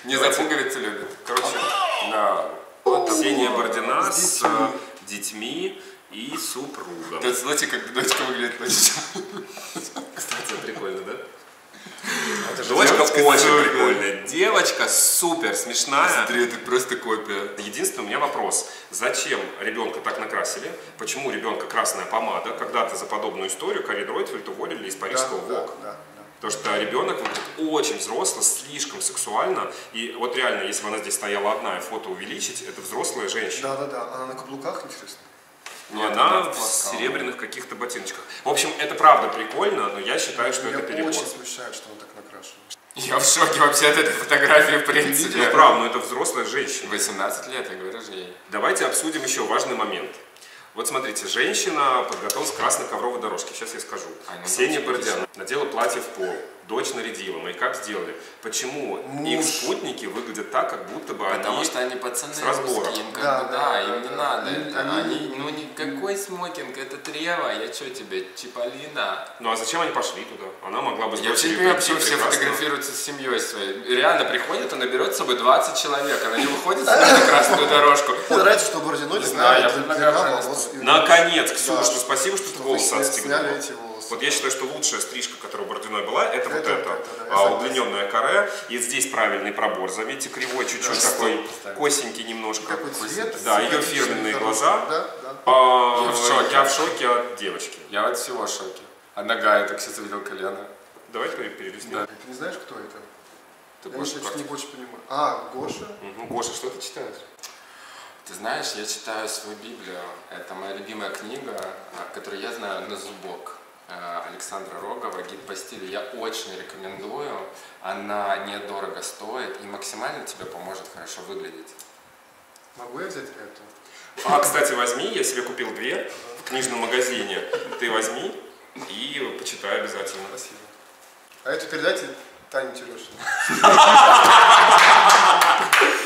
Не за пуговицы любит. Короче, да. Ксения Бордина с детьми и супругом. Тут знаете, как дочка выглядит сейчас. Кстати, прикольно, да? Дочка очень прикольная. Девочка супер смешная. Смотри, это просто копия. Единственный у меня вопрос. Зачем ребенка так накрасили? Почему у ребенка красная помада? Когда-то за подобную историю Кари Дройтфельд уволили из парижского Vogue. Потому что ребенок выглядит очень взрослый, слишком сексуально. И вот реально, если бы она здесь стояла одна и фото увеличить, это взрослая женщина. Да-да-да, она на каблуках, интересно. Но нет, она в серебряных каких-то ботиночках. В общем, это правда прикольно, но я считаю, что меня это перебор. Очень смущает, что он так накрашен. Я в шоке вообще от этой фотографии, в принципе. Ну, правда, но это взрослая женщина. восемнадцать лет, я говорю же ей. Давайте обсудим еще важный момент. Вот смотрите, женщина подготовилась к красной ковровой дорожке. Сейчас я скажу. А, Ксения Бордина надела платье в пол. Дочь нарядила, мейкап сделали. Почему Муж. их спутники выглядят так, как будто бы Потому они что они пацаны с разбором. Да, да, да, им не надо. Они, это, они, ну никакой смокинг, это Трева, я что тебе, Чиполлино. Ну а зачем они пошли туда? Она могла бы... Я тебе вообще все фотографируются с семьей своей. Реально приходит, она берет с собой двадцать человек, она не выходит на красную дорожку. Нравится, что Бордино не знаю. Наконец, Ксюша, спасибо, что ты волосы отстегнула. Вот я считаю, что лучшая стрижка, которая у Бординой была, это вот эта удлиненная каре. И здесь правильный пробор, заметьте, кривой, чуть-чуть такой, косенький немножко. Да, ее фирменные глаза. Я в шоке от девочки. Я от всего в шоке. А нога, я так сейчас видел колено. Давай перелистнем. Ты не знаешь, кто это? Я не больше понимаю. А, Гоша? Гоша, что ты читаешь? Ты знаешь, я читаю свою Библию. Это моя любимая книга, которую я знаю на зубок. Александра Рогова, «Гид по стилю». Я очень рекомендую. Она недорого стоит и максимально тебе поможет хорошо выглядеть. Могу я взять эту? А, кстати, возьми. Я себе купил две в книжном магазине. Ты возьми и почитай обязательно. Спасибо. А эту передайте Тане Терешиной.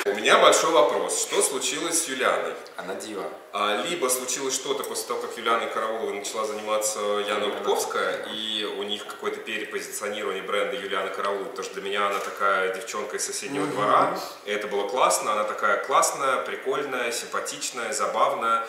У меня большой вопрос. Что случилось с Юлианой? Она дива. А, либо случилось что-то после того, как Юлиана Караулова начала заниматься Яна Рудковская, и у них какое-то перепозиционирование бренда Юлиана Караулова, потому что для меня она такая девчонка из соседнего mm-hmm. двора, и это было классно, она такая классная, прикольная, симпатичная, забавная.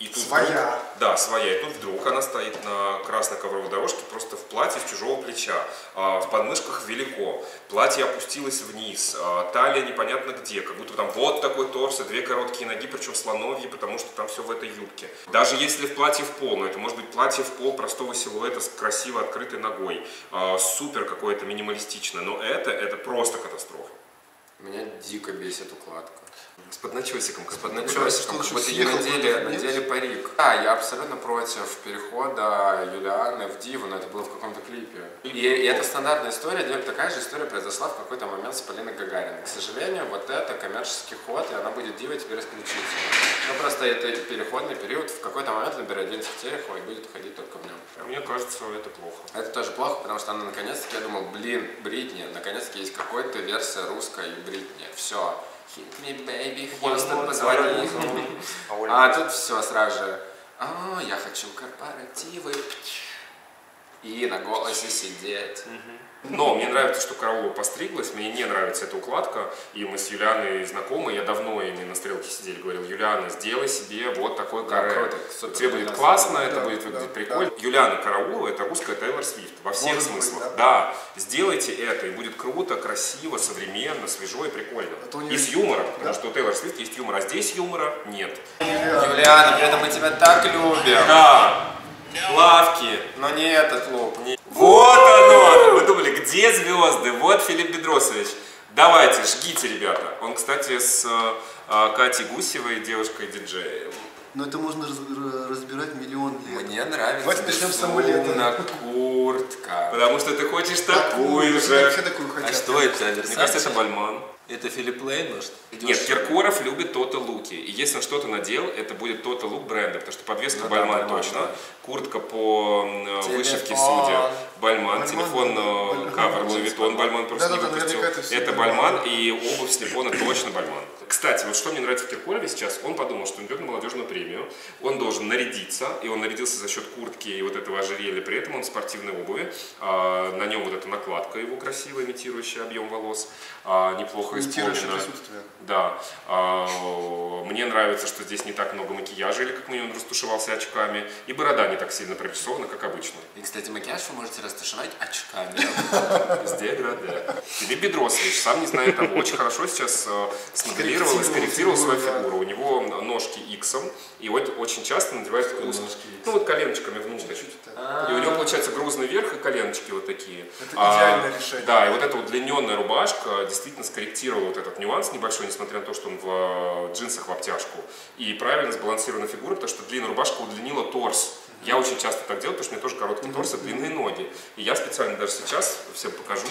И тут своя. Вдруг, да, своя. И тут вдруг она стоит на красной ковровой дорожке просто в платье с чужого плеча. А, в подмышках велико. Платье опустилось вниз. А, талия непонятно где. Как будто там вот такой торс и две короткие ноги, причем слоновьи, потому что там все в этой юбке. Даже если в платье в пол, но это может быть платье в пол простого силуэта с красиво открытой ногой. А, супер какое-то минималистичное. Но это, это просто катастрофа. Меня дико бесит укладка. С подначесиком, с подначесиком, как будто ей надели, надели парик. Да, я абсолютно против перехода Юлианы в диву, но это было в каком-то клипе. И, и это стандартная история, такая же история произошла в какой-то момент с Полиной Гагариной. К сожалению, вот это коммерческий ход, и она будет дивой теперь исключительно. Ну просто это переходный период, в какой-то момент наберет Динси Терехова и будет ходить только в нем. Мне кажется, это плохо. Это тоже плохо, потому что она наконец-таки, я думал, блин, Бритни, наконец-таки есть какая-то версия русской Бритни, все. Hit me, baby, Хьюстон, позвони. А тут все сразу же. А, я хочу корпоративы. И на голосе сидеть. Но мне нравится, что Караулова постриглась, мне не нравится эта укладка, и мы с Юлианой знакомы, я давно именно на стрелке сидели, говорил: Юлиана, сделай себе вот такой каре, да, тебе будет классно, да, это будет да, выглядеть да, прикольно. Да. Юлиана Караулова — это русская Тейлор Свифт, во всех Может смыслах, быть, да? Да, сделайте это, и будет круто, красиво, современно, свежо и прикольно, а и с юмором, да. Потому что у Тейлор Свифт есть юмор, а здесь юмора нет. Юлиана, Юлиана при этом мы тебя так любим. Да. Лавки, но не этот лоб. Не... Вот оно! Вы думали, где звезды? Вот Филипп Бедросович. Давайте, жгите, ребята. Он, кстати, с э, Катей Гусевой, девушкой-диджеем. Но это можно раз разбирать миллион лет. Мне нравится. Давайте начнем с амулета. Куртка. Потому что ты хочешь такую же. А что это? Мне кажется, это Бальман. Это Филипп Лейн, может? Нет, Киркоров любит то-то луки. И если он что-то надел, это будет то-то лук бренда. Потому что подвеска ну, Бальман да, точно. Да. Куртка по телефон. Вышивке судя. Бальман. Бальман. Телефон Бальман. Кавер Луи Виттон. Бальман просто да, не да, выпустил. Это, это Бальман. Бальман. И обувь с Липона точно Бальман. Кстати, вот что мне нравится в Киркорове сейчас. Он подумал, что он идет на молодежную премию. Он должен нарядиться. И он нарядился за счет куртки и вот этого ожерелья. При этом он в спортивной обуви. А, на нем вот эта накладка его красивая, имитирующая объем волос. А, неплохо исполнена. Да. А, мне нравится, что здесь не так много макияжа, или как минимум растушевался очками, и борода не так сильно прорисована, как обычно. И, кстати, макияж вы можете растушевать очками. Здесь, да, да. Филипп Бедросович, сам не знаю того, очень хорошо сейчас смоделировал и скорректировал свою фигуру. У него ножки иксом, и он очень часто надевает ну вот коленочками внутрь. И у него получается грузный верх и коленочки вот такие. Это идеальное решение. Да, и вот эта удлиненная рубашка действительно скорректировала вот этот нюанс небольшой, несмотря на то, что он в джинсах в обтяжку. И правильно сбалансирована фигура, потому что длинная рубашка удлинила торс. Я очень часто так делаю, потому что у меня тоже короткие торсы, длинные ноги. И я специально даже сейчас всем покажу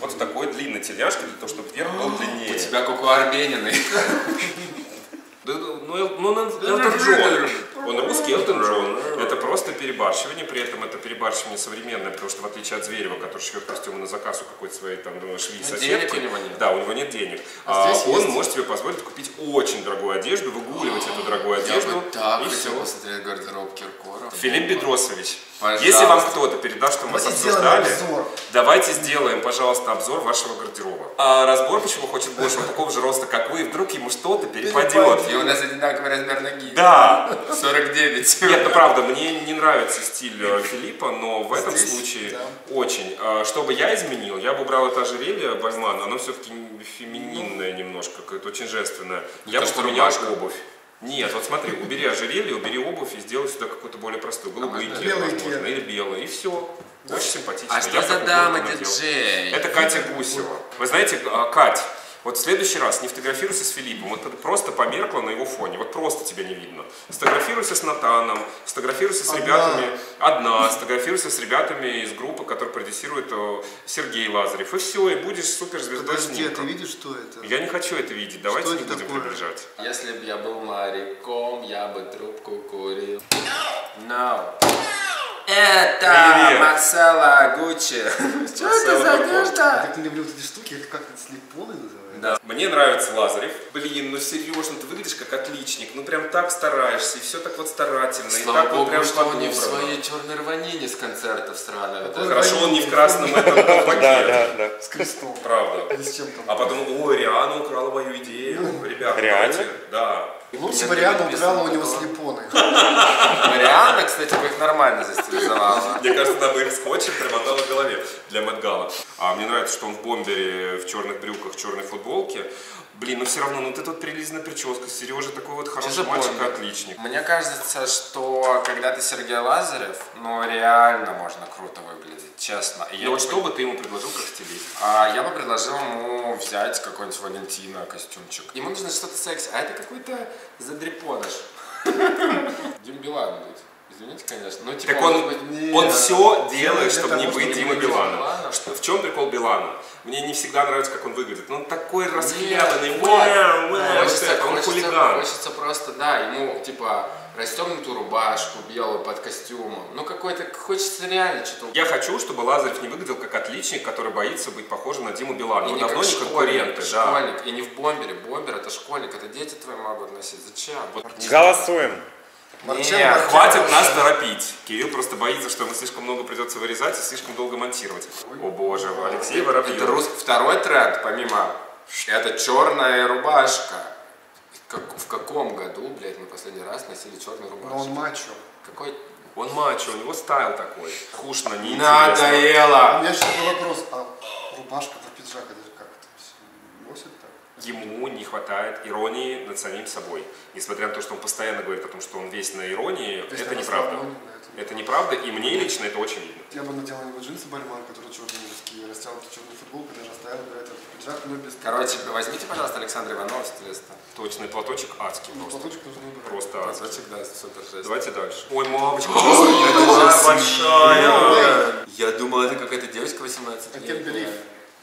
вот в такой длинной тельняшке, для того, чтобы верх был длиннее. У тебя куку армяниный. Ну, Элтон Джон. Он русский Элтон Джон. Это просто перебарщивание, при этом это перебарщивание современное, потому что в отличие от Зверева, который шьет костюмы на заказ у какой-то своей там швеи соседки, да, у него нет денег, а а он есть. Может себе позволить купить очень дорогую одежду, выгуливать эту дорогую одежду. Я бы и все. Гардероб Киркорова. Филипп Бедросович, пожалуйста. Если вам кто-то передал, что мы вас обсуждали, давайте сделаем, пожалуйста, обзор вашего гардероба. А разбор, почему хочет больше такого же роста, как вы, и вдруг ему что-то перепадет. И у нас одинаковый размер ноги. Да. сорок девять. Нет, ну правда, мне не нравится стиль Филиппа, но в этом Здесь, случае да. очень. Что бы я изменил, я бы убрал это ожерелье Бальман, оно все-таки фемининное немножко, какое-то очень женственное. Не я бы поменял обувь. Нет, вот смотри, убери ожерелье, убери обувь и сделай сюда какую-то более простую. Голубые а кеды, возможно, или белые, и все. Да. Очень симпатично. А что я за дама диджей? Это Катя Гусева. Вы знаете, Кать, вот в следующий раз не фотографируйся с Филиппом, вот просто померкло на его фоне, вот просто тебя не видно. Сфотографируйся с Натаном, сфотографируйся с ребятами одна, сфотографируйся с ребятами из группы, которая продюсирует Сергей Лазарев, и все, и будешь суперзвездой снимка. Подожди, ты видишь, что это? Я не хочу это видеть, давайте не будем приближать. Если бы я был моряком, я бы трубку курил. No. No. Это Привет. Марсела Гуччи. Что это за одежда? Я так не люблю вот эти штуки, это как-то слепоны называют. Да. Мне нравится Лазарев. Блин, ну серьезно, ты выглядишь как отличник. Ну прям так стараешься, и все так вот старательно. Слава и так Богу, вот прям что он не в своей черной рванине с концертов странно. Хорошо, он не в красном этом колпаке. Да, да, да. С крестом. Правда. А потом, ой, Риана украла мою идею. Ребята, давайте. Да. Лучше Марианна убирала у него слепоны. Марианна, кстати, бы их нормально застилизовала. Мне кажется, она бы их скотчем примотала в голове для Мэтгала. А мне нравится, что он в бомбере, в черных брюках, в черной футболке. Блин, ну все равно, ну ты тут прилизная прическа. Сережа такой вот хороший мальчик-отличник. Мне кажется, что когда ты Сергей Лазарев, ну реально можно круто выглядеть, честно. И вот что бы ты ему предложил как стилист? Я бы предложил ему взять какой-нибудь Валентина костюмчик. Ему нужно что-то секси, а это какой-то задрепоныш. Дима Билан будет. Извините, конечно. Но, типа, так он, он, быть, не... он все делает, чтобы не быть Димой Биланом. В чем прикол Билана? Мне не всегда нравится, как он выглядит. Но он такой расхлябанный. Он хулиган. Хочется просто, да, ему типа расстегнутую рубашку белую под костюмом. Ну какой-то, хочется реально что-то. Я хочу, чтобы Лазарев не выглядел как отличник, который боится быть похожим на Диму Билана. Мы давно не конкуренты, да. Школьник, и не в бомбере. Бомбер — это школьник, это дети твои могут носить. Зачем? Вот. Голосуем. Марчен, не, Марчен, хватит Марчен. Нас торопить. Кирилл просто боится, что ему слишком много придется вырезать и слишком долго монтировать. Ой. О боже, Алексей Воробьев. Это рус... Второй тренд, помимо... Это черная рубашка. Как... В каком году, блядь, мы последний раз носили черную рубашку? Но он мачо. Какой... Он мачо, у него стайл такой. Скучно, неинтересно. Надоело! У меня сейчас был вопрос, а рубашка под пиджак, это же как это носит так? Ему не хватает иронии над самим собой. Несмотря на то, что он постоянно говорит о том, что он весь на иронии, то это неправда. Иронии, да, это, это неправда, и мне лично это очень видно. Я бы надела его джинсы Бальмар, которые черные мужские, растянутые черную футболку, даже оставил бы этот пиджак, но без... Короче, возьмите, пожалуйста, Александра Иванова, стилиста. Точно, платочек адский просто. Платочек нужно убрать. Просто адский. Давайте дальше. Ой, мамочка, такая большая. Я думал, это какая-то девочка восемнадцать лет.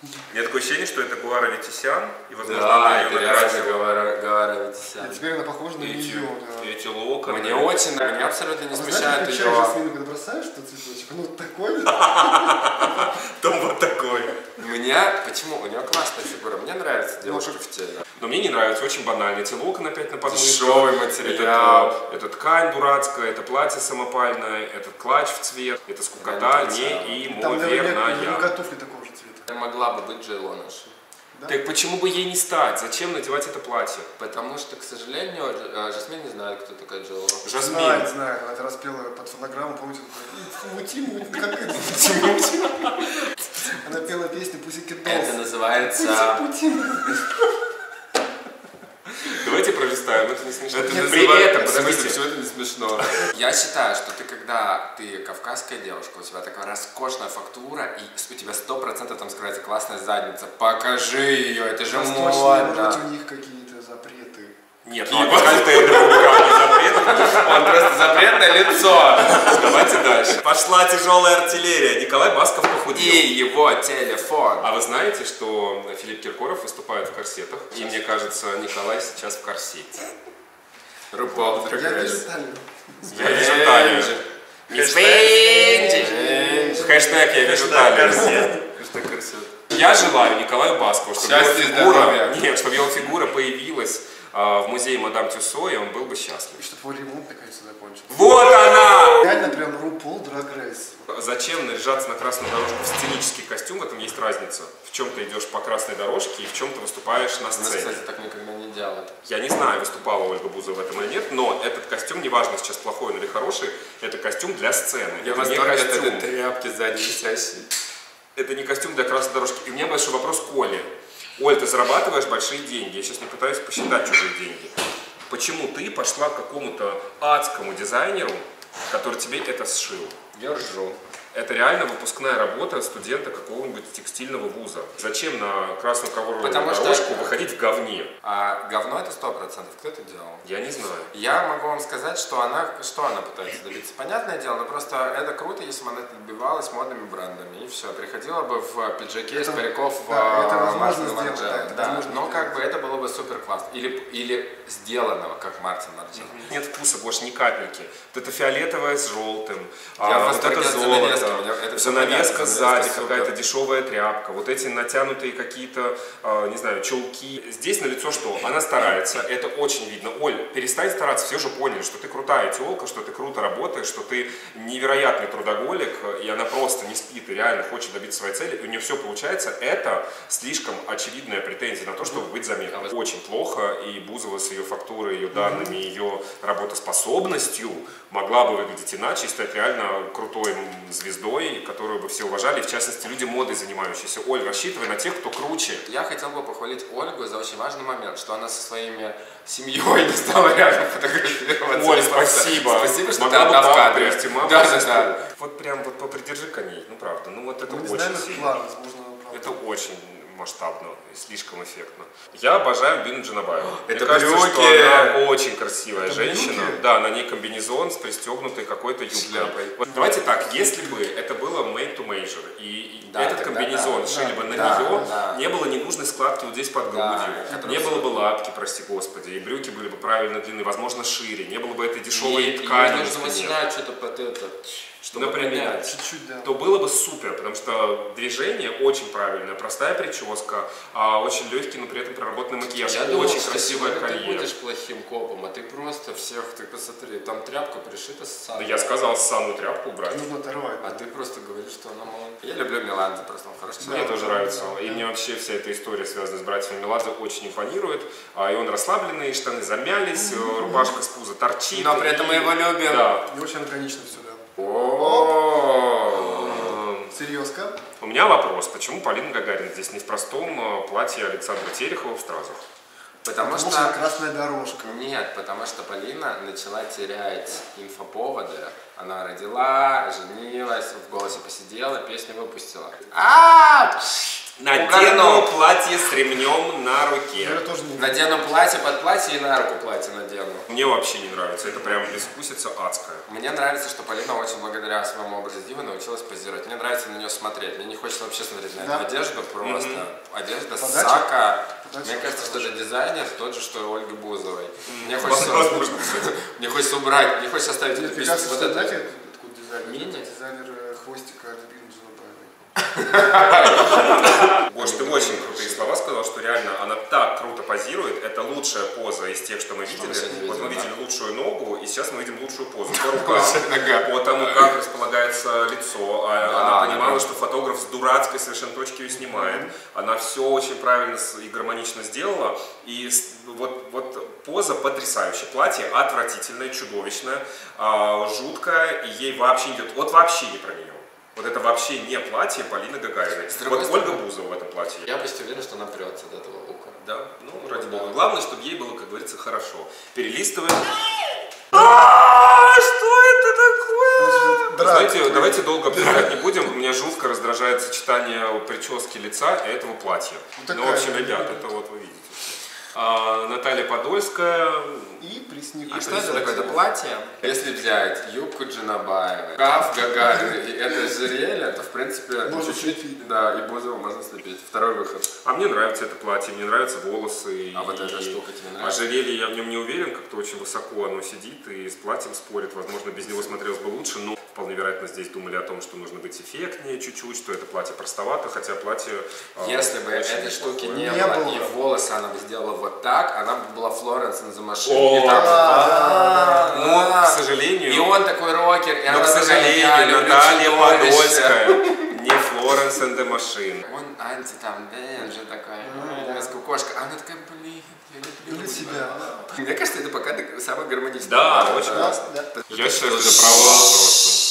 У меня такое ощущение, что это Гуара Витисян, и возможно да, она ее накрасила. Гуара Витисян. И теперь она похожа на нее. Эти локоны. Мне очень, меня абсолютно не смущает ее. А знаете, когда бросаешь, что цветочек, ну такой. Там вот такой. Меня, почему? У нее классная фигура, мне нравится девушка в теле. Но мне не нравится, очень банально. Эти локоны опять на подмышку. Дешевый материал. Это ткань дурацкая, это платье самопальное, этот клатч в цвет, это скукота, не имоверная. Там готов ли такого же цвета? Могла бы быть Джей Лонаш. Да? Так почему бы ей не стать? Зачем надевать это платье? Потому что, к сожалению, Жасмин не знает, кто такая Джей Лонаш. Жасмин. Знает, знает. Она распела под фонограмму, помните? Мути-мути, как это? Мути-мути. Она пела песню «Пусикет Долс». Это называется... Давайте пролистаем, это не смешно. Это Нет, при этом, подождите, все это не смешно. Я считаю, что ты, когда ты кавказская девушка, у тебя такая роскошная фактура, и у тебя сто процентов там скрывается классная задница. Покажи ее, это же модно. Может, у них какие-то запреты? Нет, ну, он просто запретное лицо. Давайте дальше. Пошла тяжелая артиллерия. Николай Басков похудел. И его телефон. А вы знаете, что Филипп Киркоров выступает в корсетах? И мне кажется, Николай сейчас в корсете. Рупал, я вижу талию. Я вижу талию. Хэштег я вижу талию. Хэштег корсет. Я желаю Николаю Баскову, чтобы его фигура появилась в музее Мадам Тюссо, и он был бы счастлив. И чтобы его ремонт наконец-то закончился. Вот она! Реально прям RuPaul Drag Race. Зачем наряжаться на красную дорожку в сценический костюм? В этом есть разница. В чем ты идешь по красной дорожке и в чем ты выступаешь на сцене. Она, кстати, так никогда не делала. Я не знаю, выступала Ольга Бузова в этом или нет, но этот костюм, неважно, сейчас плохой он или хороший, это костюм для сцены. Я это не костюм. Это тряпки сзади висящие. Это не костюм для красной дорожки. И у меня большой вопрос к Оле. Оль, ты зарабатываешь большие деньги, я сейчас не пытаюсь посчитать чужие деньги. Почему ты пошла к какому-то адскому дизайнеру, который тебе это сшил? Я ржу. Это реально выпускная работа студента какого-нибудь текстильного вуза. Зачем на красную ковровую дорожку выходить в говне? А говно это сто процентов. Кто это делал? Я не знаю. Я могу вам сказать, что она, что она пытается добиться. Понятное дело, но просто это круто, если бы она добивалась модными брендами. И все, приходила бы в пиджаке это, из париков да, в Мартин Марджелла. Да, но как бы это было бы супер классно. Или, или сделанного, как Мартин Марджелла. Нет вкуса больше, ни капельки. Вот это фиолетовое с желтым. Я просто это золото, это занавеска сзади, какая-то дешевая тряпка, вот эти натянутые какие-то, не знаю, чулки. Здесь на лицо что? Она старается, это очень видно. Оль, перестань стараться, все же поняли, что ты крутая телка, что ты круто работаешь, что ты невероятный трудоголик, и она просто не спит и реально хочет добиться своей цели, и у нее все получается. Это слишком очевидная претензия на то, чтобы быть заметным. Очень плохо, и Бузова с ее фактурой, ее данными, ее работоспособностью могла бы выглядеть иначе и стать реально крутой звездой, которую бы все уважали, в частности, люди моды занимающиеся. Оль, рассчитывай на тех, кто круче. Я хотел бы похвалить Ольгу за очень важный момент, что она со своими семьей не стала реально фотографироваться. Оль, спасибо. Спасибо, что ты одна в кадре. Да, да, да. Вот прям вот попридержи коней, ну правда. Ну вот это очень сильно. Это очень масштабно и слишком эффектно. Я обожаю Бину Джанабаеву. Это мне кажется, брюки. Что она очень красивая это женщина. Брюки? Да, на ней комбинезон с пристегнутой какой-то юбкой. Вот, давайте так, если бы это было made to measure, и, и да, этот комбинезон да, шили бы да, на да, нее, да. не было ненужной складки вот здесь под грудью, да, не было бы лапки, прости господи, и брюки были бы правильно длинные, возможно шире, не было бы этой дешевой и, ткани. И нужно вытирать что-то под это... Чтобы например, чуть-чуть, да. то было бы супер, потому что движение очень правильное, простая прическа, очень легкий, но при этом проработанный макияж, я думал, очень красивая карьера. Ты будешь плохим копом, а ты просто всех, ты посмотри, там тряпка пришита с самой. Да я сказал самую тряпку убрать. Нужно оторвать. А ты просто говоришь, что она молодая. Я люблю Меладзе, просто он хороший человек. Мне тоже нравится. И мне вообще вся эта история, связанная с братьями Меладзе, очень импонирует. И он расслабленный, штаны замялись, рубашка с пуза торчит. Но при этом мы его любим. Да. И очень органично все, да. Серьезно? У меня вопрос, почему Полина Гагарина здесь не в простом платье Александра Терехова в стразах? Потому, потому что... красная дорожка. Нет, потому что Полина начала терять инфоповоды. Она родила, женилась, в голосе посидела, песню выпустила. А-а-а! Надену платье с ремнем на руке. Надену платье под платье и на руку платье надену. Мне вообще не нравится, это прям безвкусица адская. Мне нравится, что Полина очень благодаря своему образу дивы научилась позировать. Мне нравится на нее смотреть, мне не хочется вообще смотреть на да. эту одежду, просто mm-hmm. одежда с сака. Мне кажется, что же дизайнер тот же, что и Ольга Бузовой. Mm-hmm. Мне хочется, возможно, мне хочется убрать, мне хочется оставить эту песню. Вот это дизайнер хвостика. Гош, ты очень крутые слова сказал, что реально она так круто позирует. Это лучшая поза из тех, что мы видели. Вот мы видели лучшую ногу, и сейчас мы видим лучшую позу. По рукам, по тому, как располагается лицо. Она понимала, что фотограф с дурацкой совершенно точки ее снимает. Она все очень правильно и гармонично сделала. И вот поза потрясающая. Платье отвратительное, чудовищное, жуткое. И ей вообще не идет. Вот вообще не про нее. Вот это вообще не платье Полины Гагариной. Вот Ольга Бузова в этом платье. Я почти уверен, что она прется до этого лука. Да, ну, ну ради бога. Да. Главное, чтобы ей было, как говорится, хорошо. Перелистываем. Что это такое? Знаете, давайте долго обсуждать не будем. У меня жутко раздражает сочетание прически лица и этого платья. Ну, в общем, ребят, это вот вы видите. А, Наталья Подольская и Преснякова. А что это такое? Это платье? Если взять юбку Джанабаевой, каф Гагарина и это жерелье, то в принципе чуть-чуть, да, и Бузову можно слепить. Второй выход. А мне нравится это платье, мне нравятся волосы. А вот эта штука тебе нравится? А жерелье я в нем не уверен, как-то очень высоко оно сидит и с платьем спорит. Возможно, без него смотрелось бы лучше, но вполне вероятно здесь думали о том, что нужно быть эффектнее чуть-чуть, что это платье простовато, хотя платье... Если бы этой штуки не было, и волосы она бы сделала вот так, она бы была Флоренс на замашине. Но, к сожалению... И он такой рокер, и она... Но, к сожалению, Наталья Подольская... Не Флоренс энд зе Машин. Он анти там, Дэн же такая, кукошка. Она такая, блин, я люблю тебя. Мне кажется, это пока самое гармоничное. Да, очень классно. Я считаю, что это провал просто.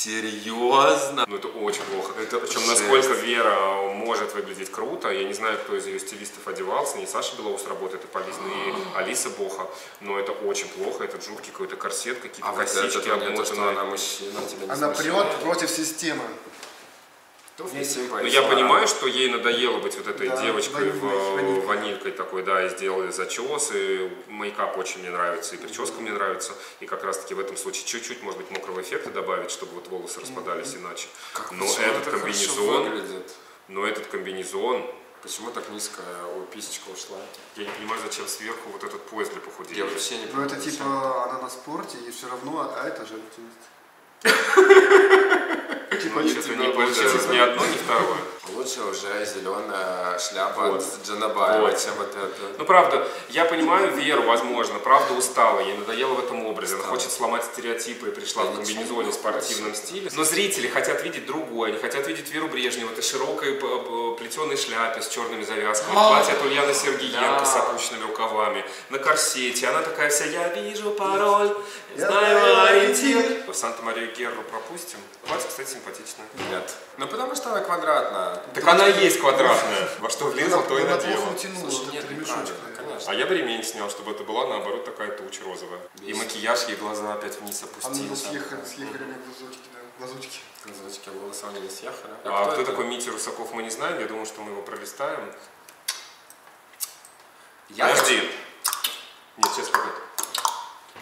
Серьезно? Ну это очень плохо. Это, причем жесть. Насколько Вера может выглядеть круто, я не знаю, кто из ее стилистов одевался, не Саша Белоус работает, и Полина, и Алиса Боха, но это очень плохо, этот жуткий какой-то корсет, какие-то а косички обмотаны. Она мужчина, тебя она прет против системы. Но я понимаю, что ей надоело быть вот этой да, девочкой ваниль, в, ванилькой такой, да, и сделали зачес, и мейкап очень мне нравится, и прическа mm-hmm. мне нравится, и как раз таки в этом случае чуть-чуть, может быть, мокрого эффекта добавить, чтобы вот волосы распадались mm-hmm. иначе. Как но этот это комбинезон, но этот комбинезон, почему так низко писечка ушла? Я не понимаю, зачем сверху вот этот пояс для похудения. Я вообще не понимаю. Ну это типа она на спорте, и все равно, а это же. Типа, ну, что-то не получилось ни одно, ни второе. Лучше уже зеленая шляпа вот. С Джанабаева, вот. Чем вот это. Ну, правда, я понимаю Веру, возможно, правда устала, ей надоело в этом образе, она хочет сломать стереотипы и пришла да в комбинезоне в спортивном стиле. Но зрители хотят видеть другое, они хотят видеть Веру Брежневу в этой широкой плетеной шляпе с черными завязками, в платье от Ульяны Сергиенко с опущенными рукавами, на корсете. Она такая вся, я вижу пароль, знаю ориентир. Санта-Марию-Герру пропустим. Платье, кстати, симпатичное. Нет. Ну, потому что она квадратная. Так она и есть квадратная. Во что влезла, то и надела. А я бы ремень снял, чтобы это была, наоборот, такая туча розовая. И макияж, и глаза опять вниз опустились. Они съехали на глазочки, да. Глазочки. Глазочки, а волосы они не съехали. А кто такой Митя Русаков, мы не знаем. Я думаю, что мы его пролистаем. Подожди. Нет, сейчас погоди.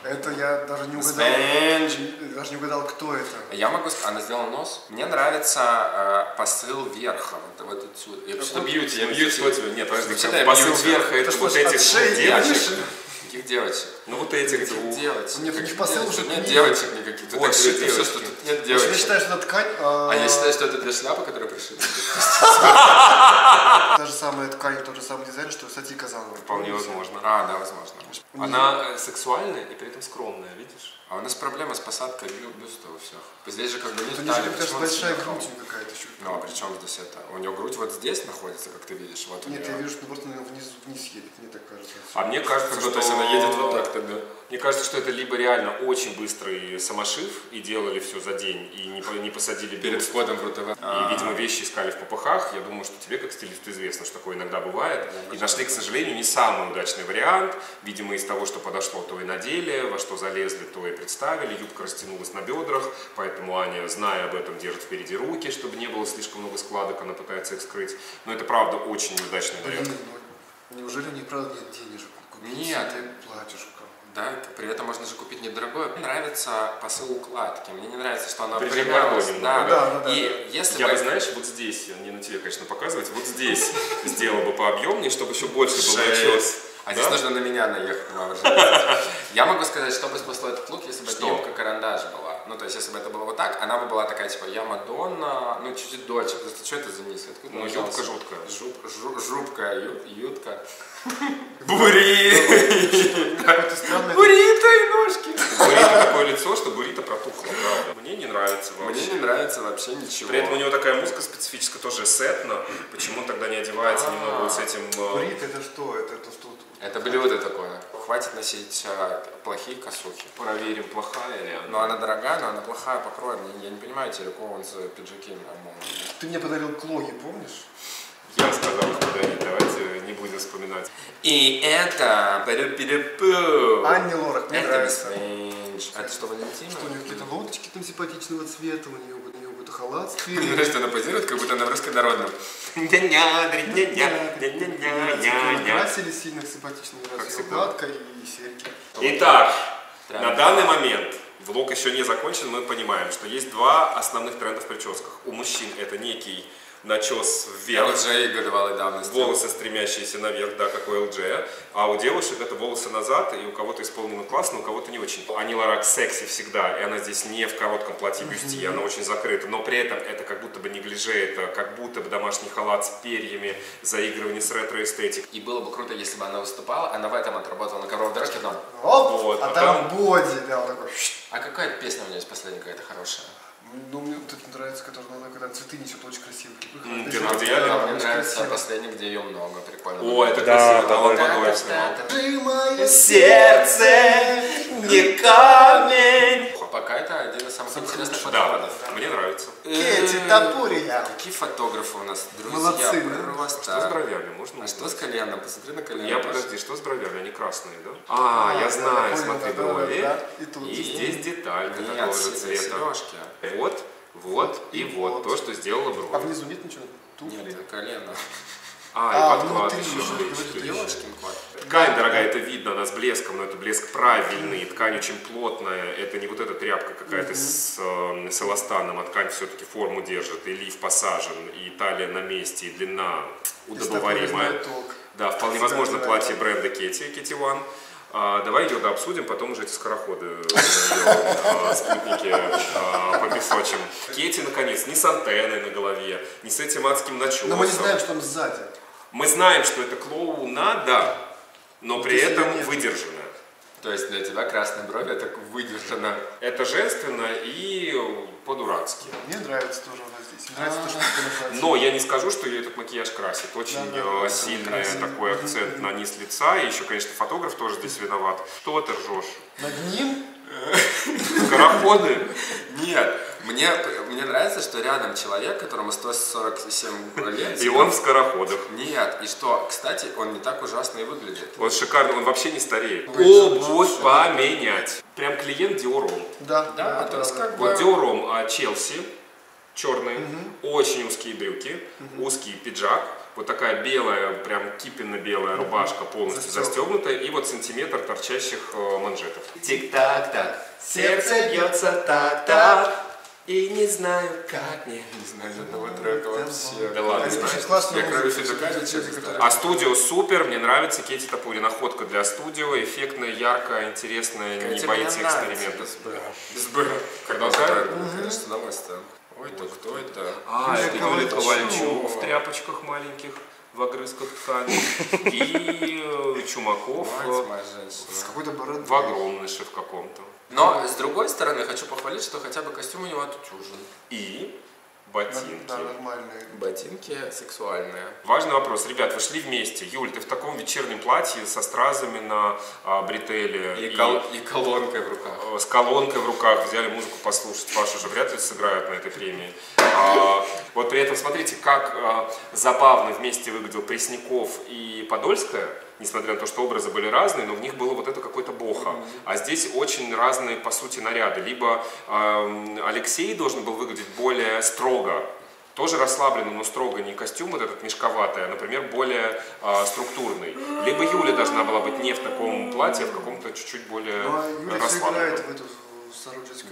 Это я даже не угадал, даже не угадал, кто это. Я могу сказать, она сделала нос. Мне нравится э, посыл верха, вот, вот отсюда. Я вообще-то бьюти, я бьюти. Нет, подожди, посыл верха, это вот этих девочек. Каких девочек? Ну вот этих двух. Нет, у них посыл уже нет девочек никаких. Вот, все, что тут нет девочек. Ты считаешь, что это ткань? А я считаю, что это для шляпы, которая пришита. Та же самая ткань, тот же самый дизайн, что у Сати Казанова. Вполне возможно. А, да, возможно. Она сексуальная и при этом скромная, видишь? А у нас проблема с посадкой бюста у всех. Здесь же как бы нет талии. Потому что большая грудь какая-то чуть. Ну а при чем здесь это? У нее грудь вот здесь находится, как ты видишь. Вот нет, я вижу, что просто вниз вниз едет, мне так кажется. А мне кажется, что если она едет вот так тогда. Мне кажется, что это либо реально очень быстрый самошив, и делали все за день, и не, не посадили перед входом в РУ-ТВ. И, видимо, вещи искали в попыхах. Я думаю, что тебе, как стилисту, известно, что такое иногда бывает. И нашли, к сожалению, не самый удачный вариант. Видимо, из того, что подошло, то и надели, во что залезли, то и представили. Юбка растянулась на бедрах, поэтому Аня, зная об этом, держит впереди руки, чтобы не было слишком много складок, она пытается их скрыть. Но это, правда, очень неудачный вариант. Неужели у них, правда, нет денежек? Нет, ты платишь. Да, при этом можно же купить недорогое. Мне нравится посыл укладки. Мне не нравится, что она обтягивалась. Да, да, да. И если я бы, знаешь, вот здесь, не на тебе, конечно, показывать, вот здесь сделал бы пообъемнее, чтобы еще больше было началось. А здесь нужно на меня наехать. Я могу сказать, что бы спасло этот лук, если бы эта юбка-карандаш была. Ну, то есть, если бы это было вот так, она бы была такая, типа, я Мадонна, ну, чуть-чуть дольше. Просто что это за низ? Ну, юбка жуткая. Жубка, ютка. Бури! Бурита и ножки! Бурита такое лицо, что Бурита протухла, правда. Мне не нравится вообще. Мне не нравится вообще ничего. При этом у него такая музыка специфическая, тоже сетна. Почему тогда не одевается немного вот с этим... Бурита это что? Это что? Это блюдо такое. Хватит носить а, плохие косухи. Проверим, плохая ли она. Ну, она дорогая, но она плохая по крою. Я не понимаю, телеком за пиджаки. Ты мне подарил клоги, помнишь? Я сказал, что подарить. Давайте не будем вспоминать. И это... Ани Лорак, мне нравится. Это что, Валентина? Что, у нее какие-то лодочки там симпатичного цвета, у нее какой-то халат. Мне нравится, что она позирует, как будто она в руссконародном. Накрасили сильно симпатичную укладкой и серьги. Итак, на данный момент влог еще не закончен, мы понимаем, что есть два основных тренда в прическах. У мужчин это некий начес вверх, волосы, стремящиеся наверх, да, как у эл джея, а у девушек это волосы назад, и у кого-то исполнено классно, у кого-то не очень. Ани Лорак секси всегда, и она здесь не в коротком платье бюсти, она очень закрыта, но при этом это как будто бы не глиже, это как будто бы домашний халат с перьями, заигрывание с ретро-эстетик. И было бы круто, если бы она выступала, она в этом отработала на коров дорожке, там, оп, вот, а там, там... боди, да, такой. А какая песня у нее есть последняя какая-то хорошая? Ну, мне вот это нравится, которая она когда цветы несет, очень красиво. Где на одеяле? Мне нравится последний, где ее много, прикольно. О, это красиво, да, он подольственный. Ты мое сердце, не камень. Пока это один из самых интересных фотографов. Да, мне нравится. Кэти Топурия. Какие фотографы у нас, друзья. Молодцы, просто. Что с бровями? Можно? А что с Коляном? Посмотри на Коляна. Я, подожди, что с бровями? Они красные, да? А, я знаю, смотри, брови. И здесь деталька такого же цвета. Вот, вот и вот. То, что сделала брови. А внизу нет ничего? Нет, Коляна. А, и подклад еще. Ткань, дорогая, это видно, она с блеском, но это блеск правильный, ткань очень плотная, это не вот эта тряпка какая-то с эластаном, а ткань все-таки форму держит, и лиф посажен, и талия на месте, и длина удобоваримая. Да, вполне возможно платье бренда Кетти, Кетти Ван. А, давай, Юра, обсудим, потом уже эти скороходы а, спутники а, попесочим. Кэти, наконец, не с антенной на голове, не с этим адским начесом. Но мы не знаем, что он сзади. Мы знаем, что это клоуна, да, но при этом выдержано. То есть для тебя красные брови это выдержано. Это женственно и по-дурацки. Мне нравится тоже она здесь. Мне нравится то, что ты. Но я не скажу, что ее этот макияж красит. Очень сильный такой акцент на низ лица. И еще, конечно, фотограф тоже здесь виноват. Что ты ржешь? Над ним? Скороходы? Нет. Мне, мне нравится, что рядом человек, которому сто сорок семь лет. И он в скороходах. Нет, и что, кстати, он не так ужасно и выглядит. Он шикарный, он вообще не стареет. Обувь поменять. Прям клиент Диором. Да, да, то есть как бы... Вот Диором, а Челси, черные, очень узкие брюки, узкий пиджак. Вот такая белая, прям кипенно-белая рубашка, полностью застегнутая. И вот сантиметр торчащих манжетов. Тик-так-так, сердце бьется так-так. И не знаю, как мне. Не знаю этого трека вообще. Да ладно, знаешь. А студио супер, мне нравится Кэти Топури. Находка для студио, эффектная, яркая, интересная, не боится экспериментов. Когда ставят, конечно, с удовольствием. Ой, то кто это? А, это Юлия Ковальчук в тряпочках маленьких, в огрызках ткани. И Чумаков в огромной шиф каком-то. Но, с другой стороны, хочу похвалить, что хотя бы костюм у него отутюжен. И ботинки. Да, нормальные. Ботинки сексуальные. Важный вопрос. Ребят, вы шли вместе. Юль, ты в таком вечернем платье со стразами на а, бретеле. И, и, кол и колонкой в руках. С колонкой в руках. Взяли музыку послушать. Ваши же вряд ли сыграют на этой премии. А, вот при этом, смотрите, как а, забавно вместе выглядел Пресняков и Подольская. Несмотря на то, что образы были разные, но в них было вот это какое-то бохо. А здесь очень разные, по сути, наряды. Либо э, Алексей должен был выглядеть более строго, тоже расслабленно, но строго, не костюм вот этот мешковатый, а, например, более э, структурный. Либо Юля должна была быть не в таком платье, а в каком-то чуть-чуть более Юля расслабленном. В эту, в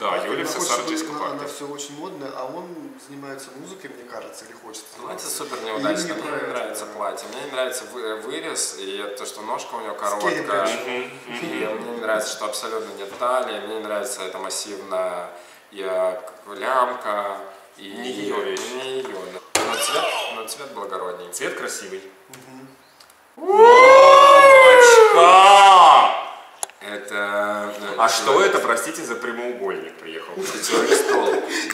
да, Юля вся сарджийская партия. Она все очень модная, а он занимается музыкой, мне кажется, или хочет. Платье супер неудачно, мне не нравится платье. Мне не нравится вырез, и то, что ножка у нее короткая. Мне не нравится, что абсолютно нет талии. Мне не нравится эта массивная лямка. И не ее вещь. Не ее. Но цвет, но цвет благородней. Цвет красивый. Мамочка! Это... А что это, простите, за прямоугольник приехал?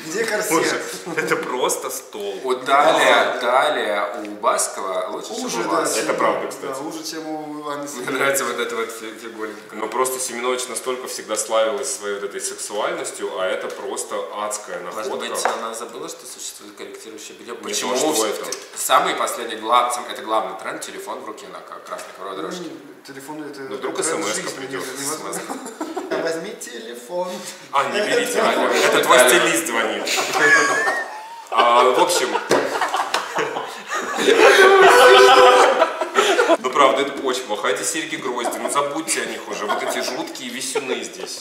Где корсет? Это просто стол. Далее у Баскова лучше, чем у вас. Это правда, кстати. Лучше, чем у Ани. Мне нравится вот эта вот фигуринка. Но просто Семенович настолько всегда славилась своей вот этой сексуальностью, а это просто адская находка. Может быть, она забыла, что существует корректирующее белье? Почему? Самый последний, это главный тренд, телефон в руке на красной дорожке. Телефон это... Но вдруг смс-ка придет. Возьми телефон. А, не берите, Аня. Это твой стилист звонит. В общем... Ну, правда, это очень плохо. Эти серьги-грозди, ну забудьте о них уже. Вот эти жуткие висюны здесь.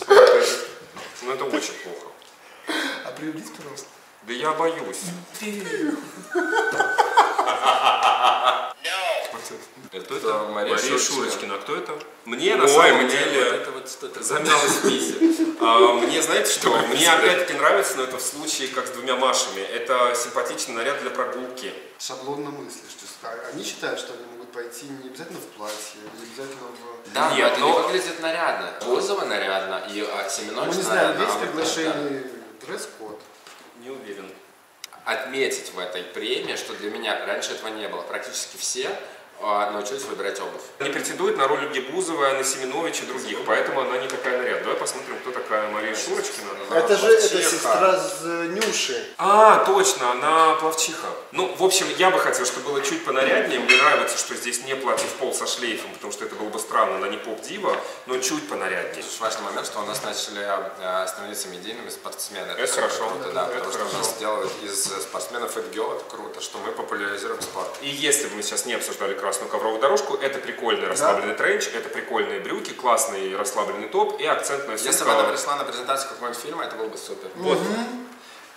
Ну, это очень плохо. А приюдить, пожалуйста. Да я боюсь. Кто это? Да, Мария, Мария Шурочкина. Шурочкина. Кто это? Мне, ой, на самом деле, замялась пися. Мне, знаете что, мне опять-таки нравится, но это в случае, как с двумя Машами. Это симпатичный наряд для прогулки. Шаблонно мысли, что они считают, что они могут пойти не обязательно в платье, не обязательно в... Да, нет, но это выглядит нарядно. Бузова нарядно, и Семенович. Мы не знаем, есть приглашение, дресс-код. Не уверен. Отметить в этой премии, что для меня раньше этого не было. Практически все научились выбирать обувь. Они претендуют на роль Люги Бузовой, на Семеновича и других, поэтому она не такая наряд. Давай посмотрим, кто такая Мария Шурочкина. Это же это сестра Нюши. А, точно, она плавчиха. Ну, в общем, я бы хотел, чтобы было чуть понаряднее. Мне нравится, что здесь не платье в пол со шлейфом, потому что это было бы странно, она не поп-дива, но чуть понаряднее. Важный момент, что у нас начали становиться медийными спортсменами. Это хорошо. Да, потому что нас делают из спортсменов фэт-гёрл, это круто, что мы популяризируем спорт. И если бы мы сейчас не обсуждали красоты, красную ковровую дорожку, это прикольный расслабленный, да, тренч, это прикольные брюки, классный расслабленный топ и акцентная сумка. Если бы она пришла на презентацию какого-нибудь фильма, это было бы супер. Вот. Угу.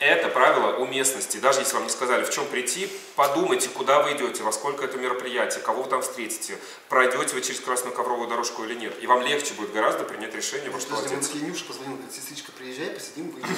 Это правило уместности. Даже если вам не сказали, в чем прийти, подумайте, куда вы идете, во сколько это мероприятие, кого вы там встретите, пройдете вы через красную ковровую дорожку или нет. И вам легче будет гораздо принять решение, во что одеться. Нюша позвонила, говорит, сестричка, приезжай, посидим, выйдем.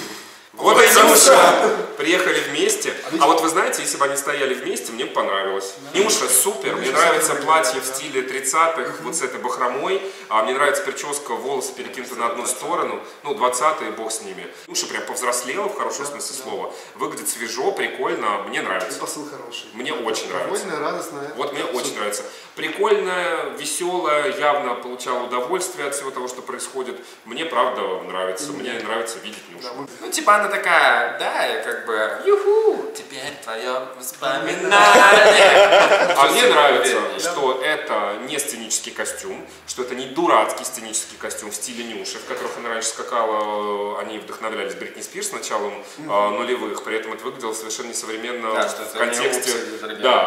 Вот и Нюша! Приехали вместе. А вот вы знаете, если бы они стояли вместе, мне бы понравилось. Нюша супер. Мне нравится платье в стиле тридцатых, вот с этой бахромой. А мне нравится прическа, волосы перекинуты на одну сторону. Ну, двадцатые, бог с ними. Нюша прям повзрослела, в хорошем смысле слова. Выглядит свежо, прикольно. Мне нравится. Посыл хороший. Мне очень нравится. Прикольная, радостная. Вот мне очень нравится. Прикольная, веселая, явно получала удовольствие от всего того, что происходит. Мне правда нравится. Мне нравится видеть Нюшу. Ну, типа она такая, да, и как бы, юху, теперь твое воспоминание. А мне нравится, что это не сценический костюм, что это не дурацкий сценический костюм в стиле Нюши, в которых она раньше скакала, они вдохновлялись Бритни Спирс началом нулевых, при этом это выглядело совершенно несовременно в контексте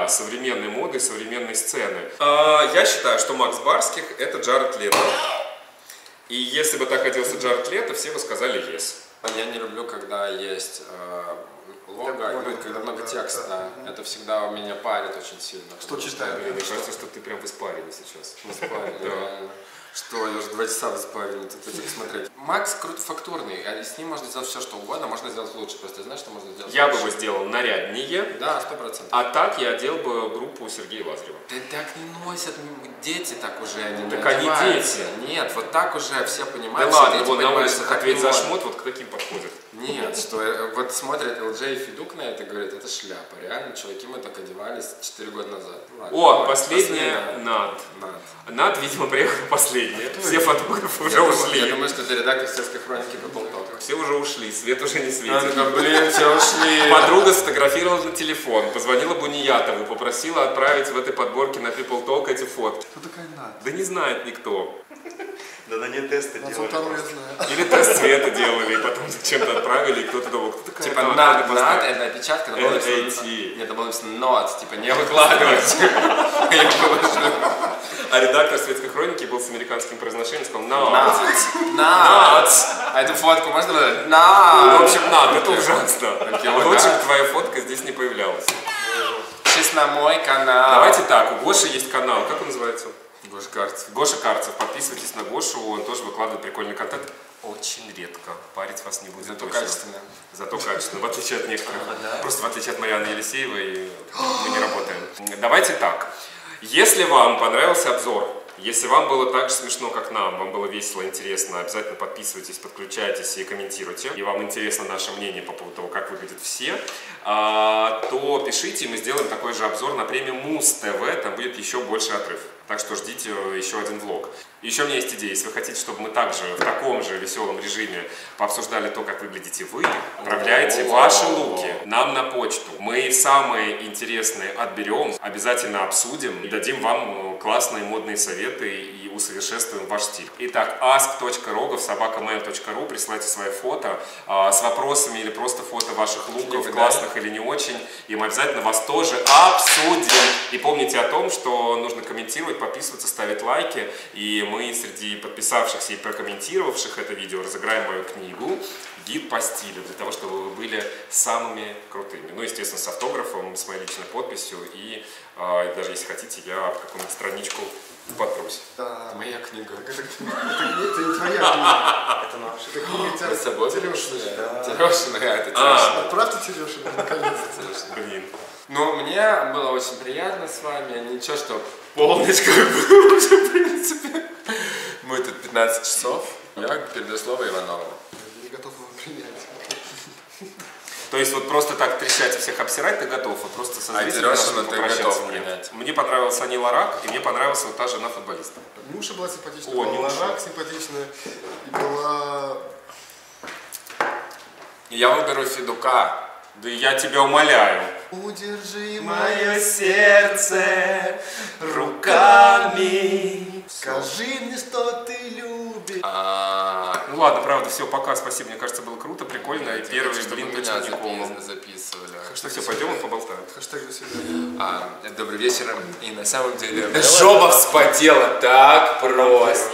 современной моды, современной сцены. Я считаю, что Макс Барских это Джаред Лето. И если бы так оделся Джаред Лето, все бы сказали «yes». Я не люблю, когда есть э, лого, да, ну, когда да, много да, текста. Да, да, да. Это всегда у меня парит очень сильно. Что читаю? Мне кажется, что ты прям в испарине сейчас. В испарине, реально. Что, я уже два часа в испарине, тут этих смотреть. Макс крутофактурный, а с ним можно сделать все, что угодно, можно сделать лучше. Просто знаешь, что можно сделать? Я бы его сделал наряднее. Да, сто процентов. А так я одел бы группу Сергея Лазарева. Да так не носят, дети так уже они не Так одеваются. Они дети. Нет, вот так уже все понимают. Да ладно, его на улице ответь за шмот, вот к таким подходит. Нет, что вот смотрят ЛД и Федук на это, говорят, это шляпа. Реально, чуваки, мы так одевались четыре года назад. Ладно, О, последняя Над. Над, видимо, приехал последняя. Все фотографы уже ушли. Я думаю, что это редактор сельской хроники Баблтока. Все уже ушли, свет уже не светит. Блин, все ушли. Подруга сфотографировала на телефон, позвонила Буниятову, попросила отправить в этой подборке на People Talk эти фотки. Кто такая Над? Да не знает никто. Да на ней тесты делали. Или тест цвета делали, и потом зачем-то отправили, и кто-то думал, кто такая. Типа Над, Над, это опечатка, это было написано. Нет, это было написано Над, типа не выкладывать. Я положил. А редактор светской хроники был с американским произношением, сказал Над. Над. А эту фотку можно было? Над. В общем, Над, это ужасно. Лучше бы твоя фотка здесь не появлялась. Сейчас на мой канал. Давайте так, у Гоши есть канал, как он называется? Гоша Карцев. Гоша Карцев. Подписывайтесь на Гошу, он тоже выкладывает прикольный контент. Очень редко. Парить вас не будет. Зато точно. Качественно. Зато качественно, в отличие от некоторых. А, да. Просто в отличие от Марьяны Елисеевой, и мы не работаем. Давайте так. Если вам понравился обзор, если вам было так же смешно, как нам, вам было весело, интересно, обязательно подписывайтесь, подключайтесь и комментируйте. И вам интересно наше мнение по поводу того, как выглядят все, то пишите, мы сделаем такой же обзор на премию Муз-ТВ, там будет еще больше отрыв. Так что ждите еще один влог. Еще у меня есть идея, если вы хотите, чтобы мы также в таком же веселом режиме пообсуждали то, как выглядите вы, отправляйте ваши луки нам на почту. Мы самые интересные отберем, обязательно обсудим и дадим вам классные модные советы и усовершенствуем ваш стиль. Итак, ask точка rogov собака mail точка ru, присылайте свои фото а, с вопросами или просто фото ваших луков, классных или не очень, и мы обязательно вас тоже обсудим. И помните о том, что нужно комментировать, подписываться, ставить лайки. И мы среди подписавшихся и прокомментировавших это видео разыграем мою книгу «Гид по стилю», для того, чтобы вы были самыми крутыми. Ну, естественно, с автографом, с моей личной подписью. И э, даже если хотите, я какую-нибудь страничку подбросить. Да, моя книга. Это, это, это не твоя книга. Это наша. Это книга Терешина. Терешина, это Терешина. Отправьте Терешина, наконец-то. Блин. Ну, мне было очень приятно с вами. Ничего, что полночь как бы уже, в принципе. Мы тут пятнадцать часов. Я передаю слово Иванову. Я не готов его принять. То есть вот просто так трещать и всех обсирать ты готов, вот просто со зрителями попрощаться. Мне понравился Ани Лорак, и мне понравилась вот та жена футболиста. Нюша была симпатичная, О, была Лорак симпатичная, и была... Я выберу Федука, да я тебя умоляю. Удержи мое сердце руками, скажи мне, что ты любишь. Ну ладно, правда, все, пока, спасибо, мне кажется, было круто, прикольно, и первый, блин, точно не записывали. Что, все, пойдем, поболтаем. Добрый вечер, и на самом деле жопа вспотела так просто.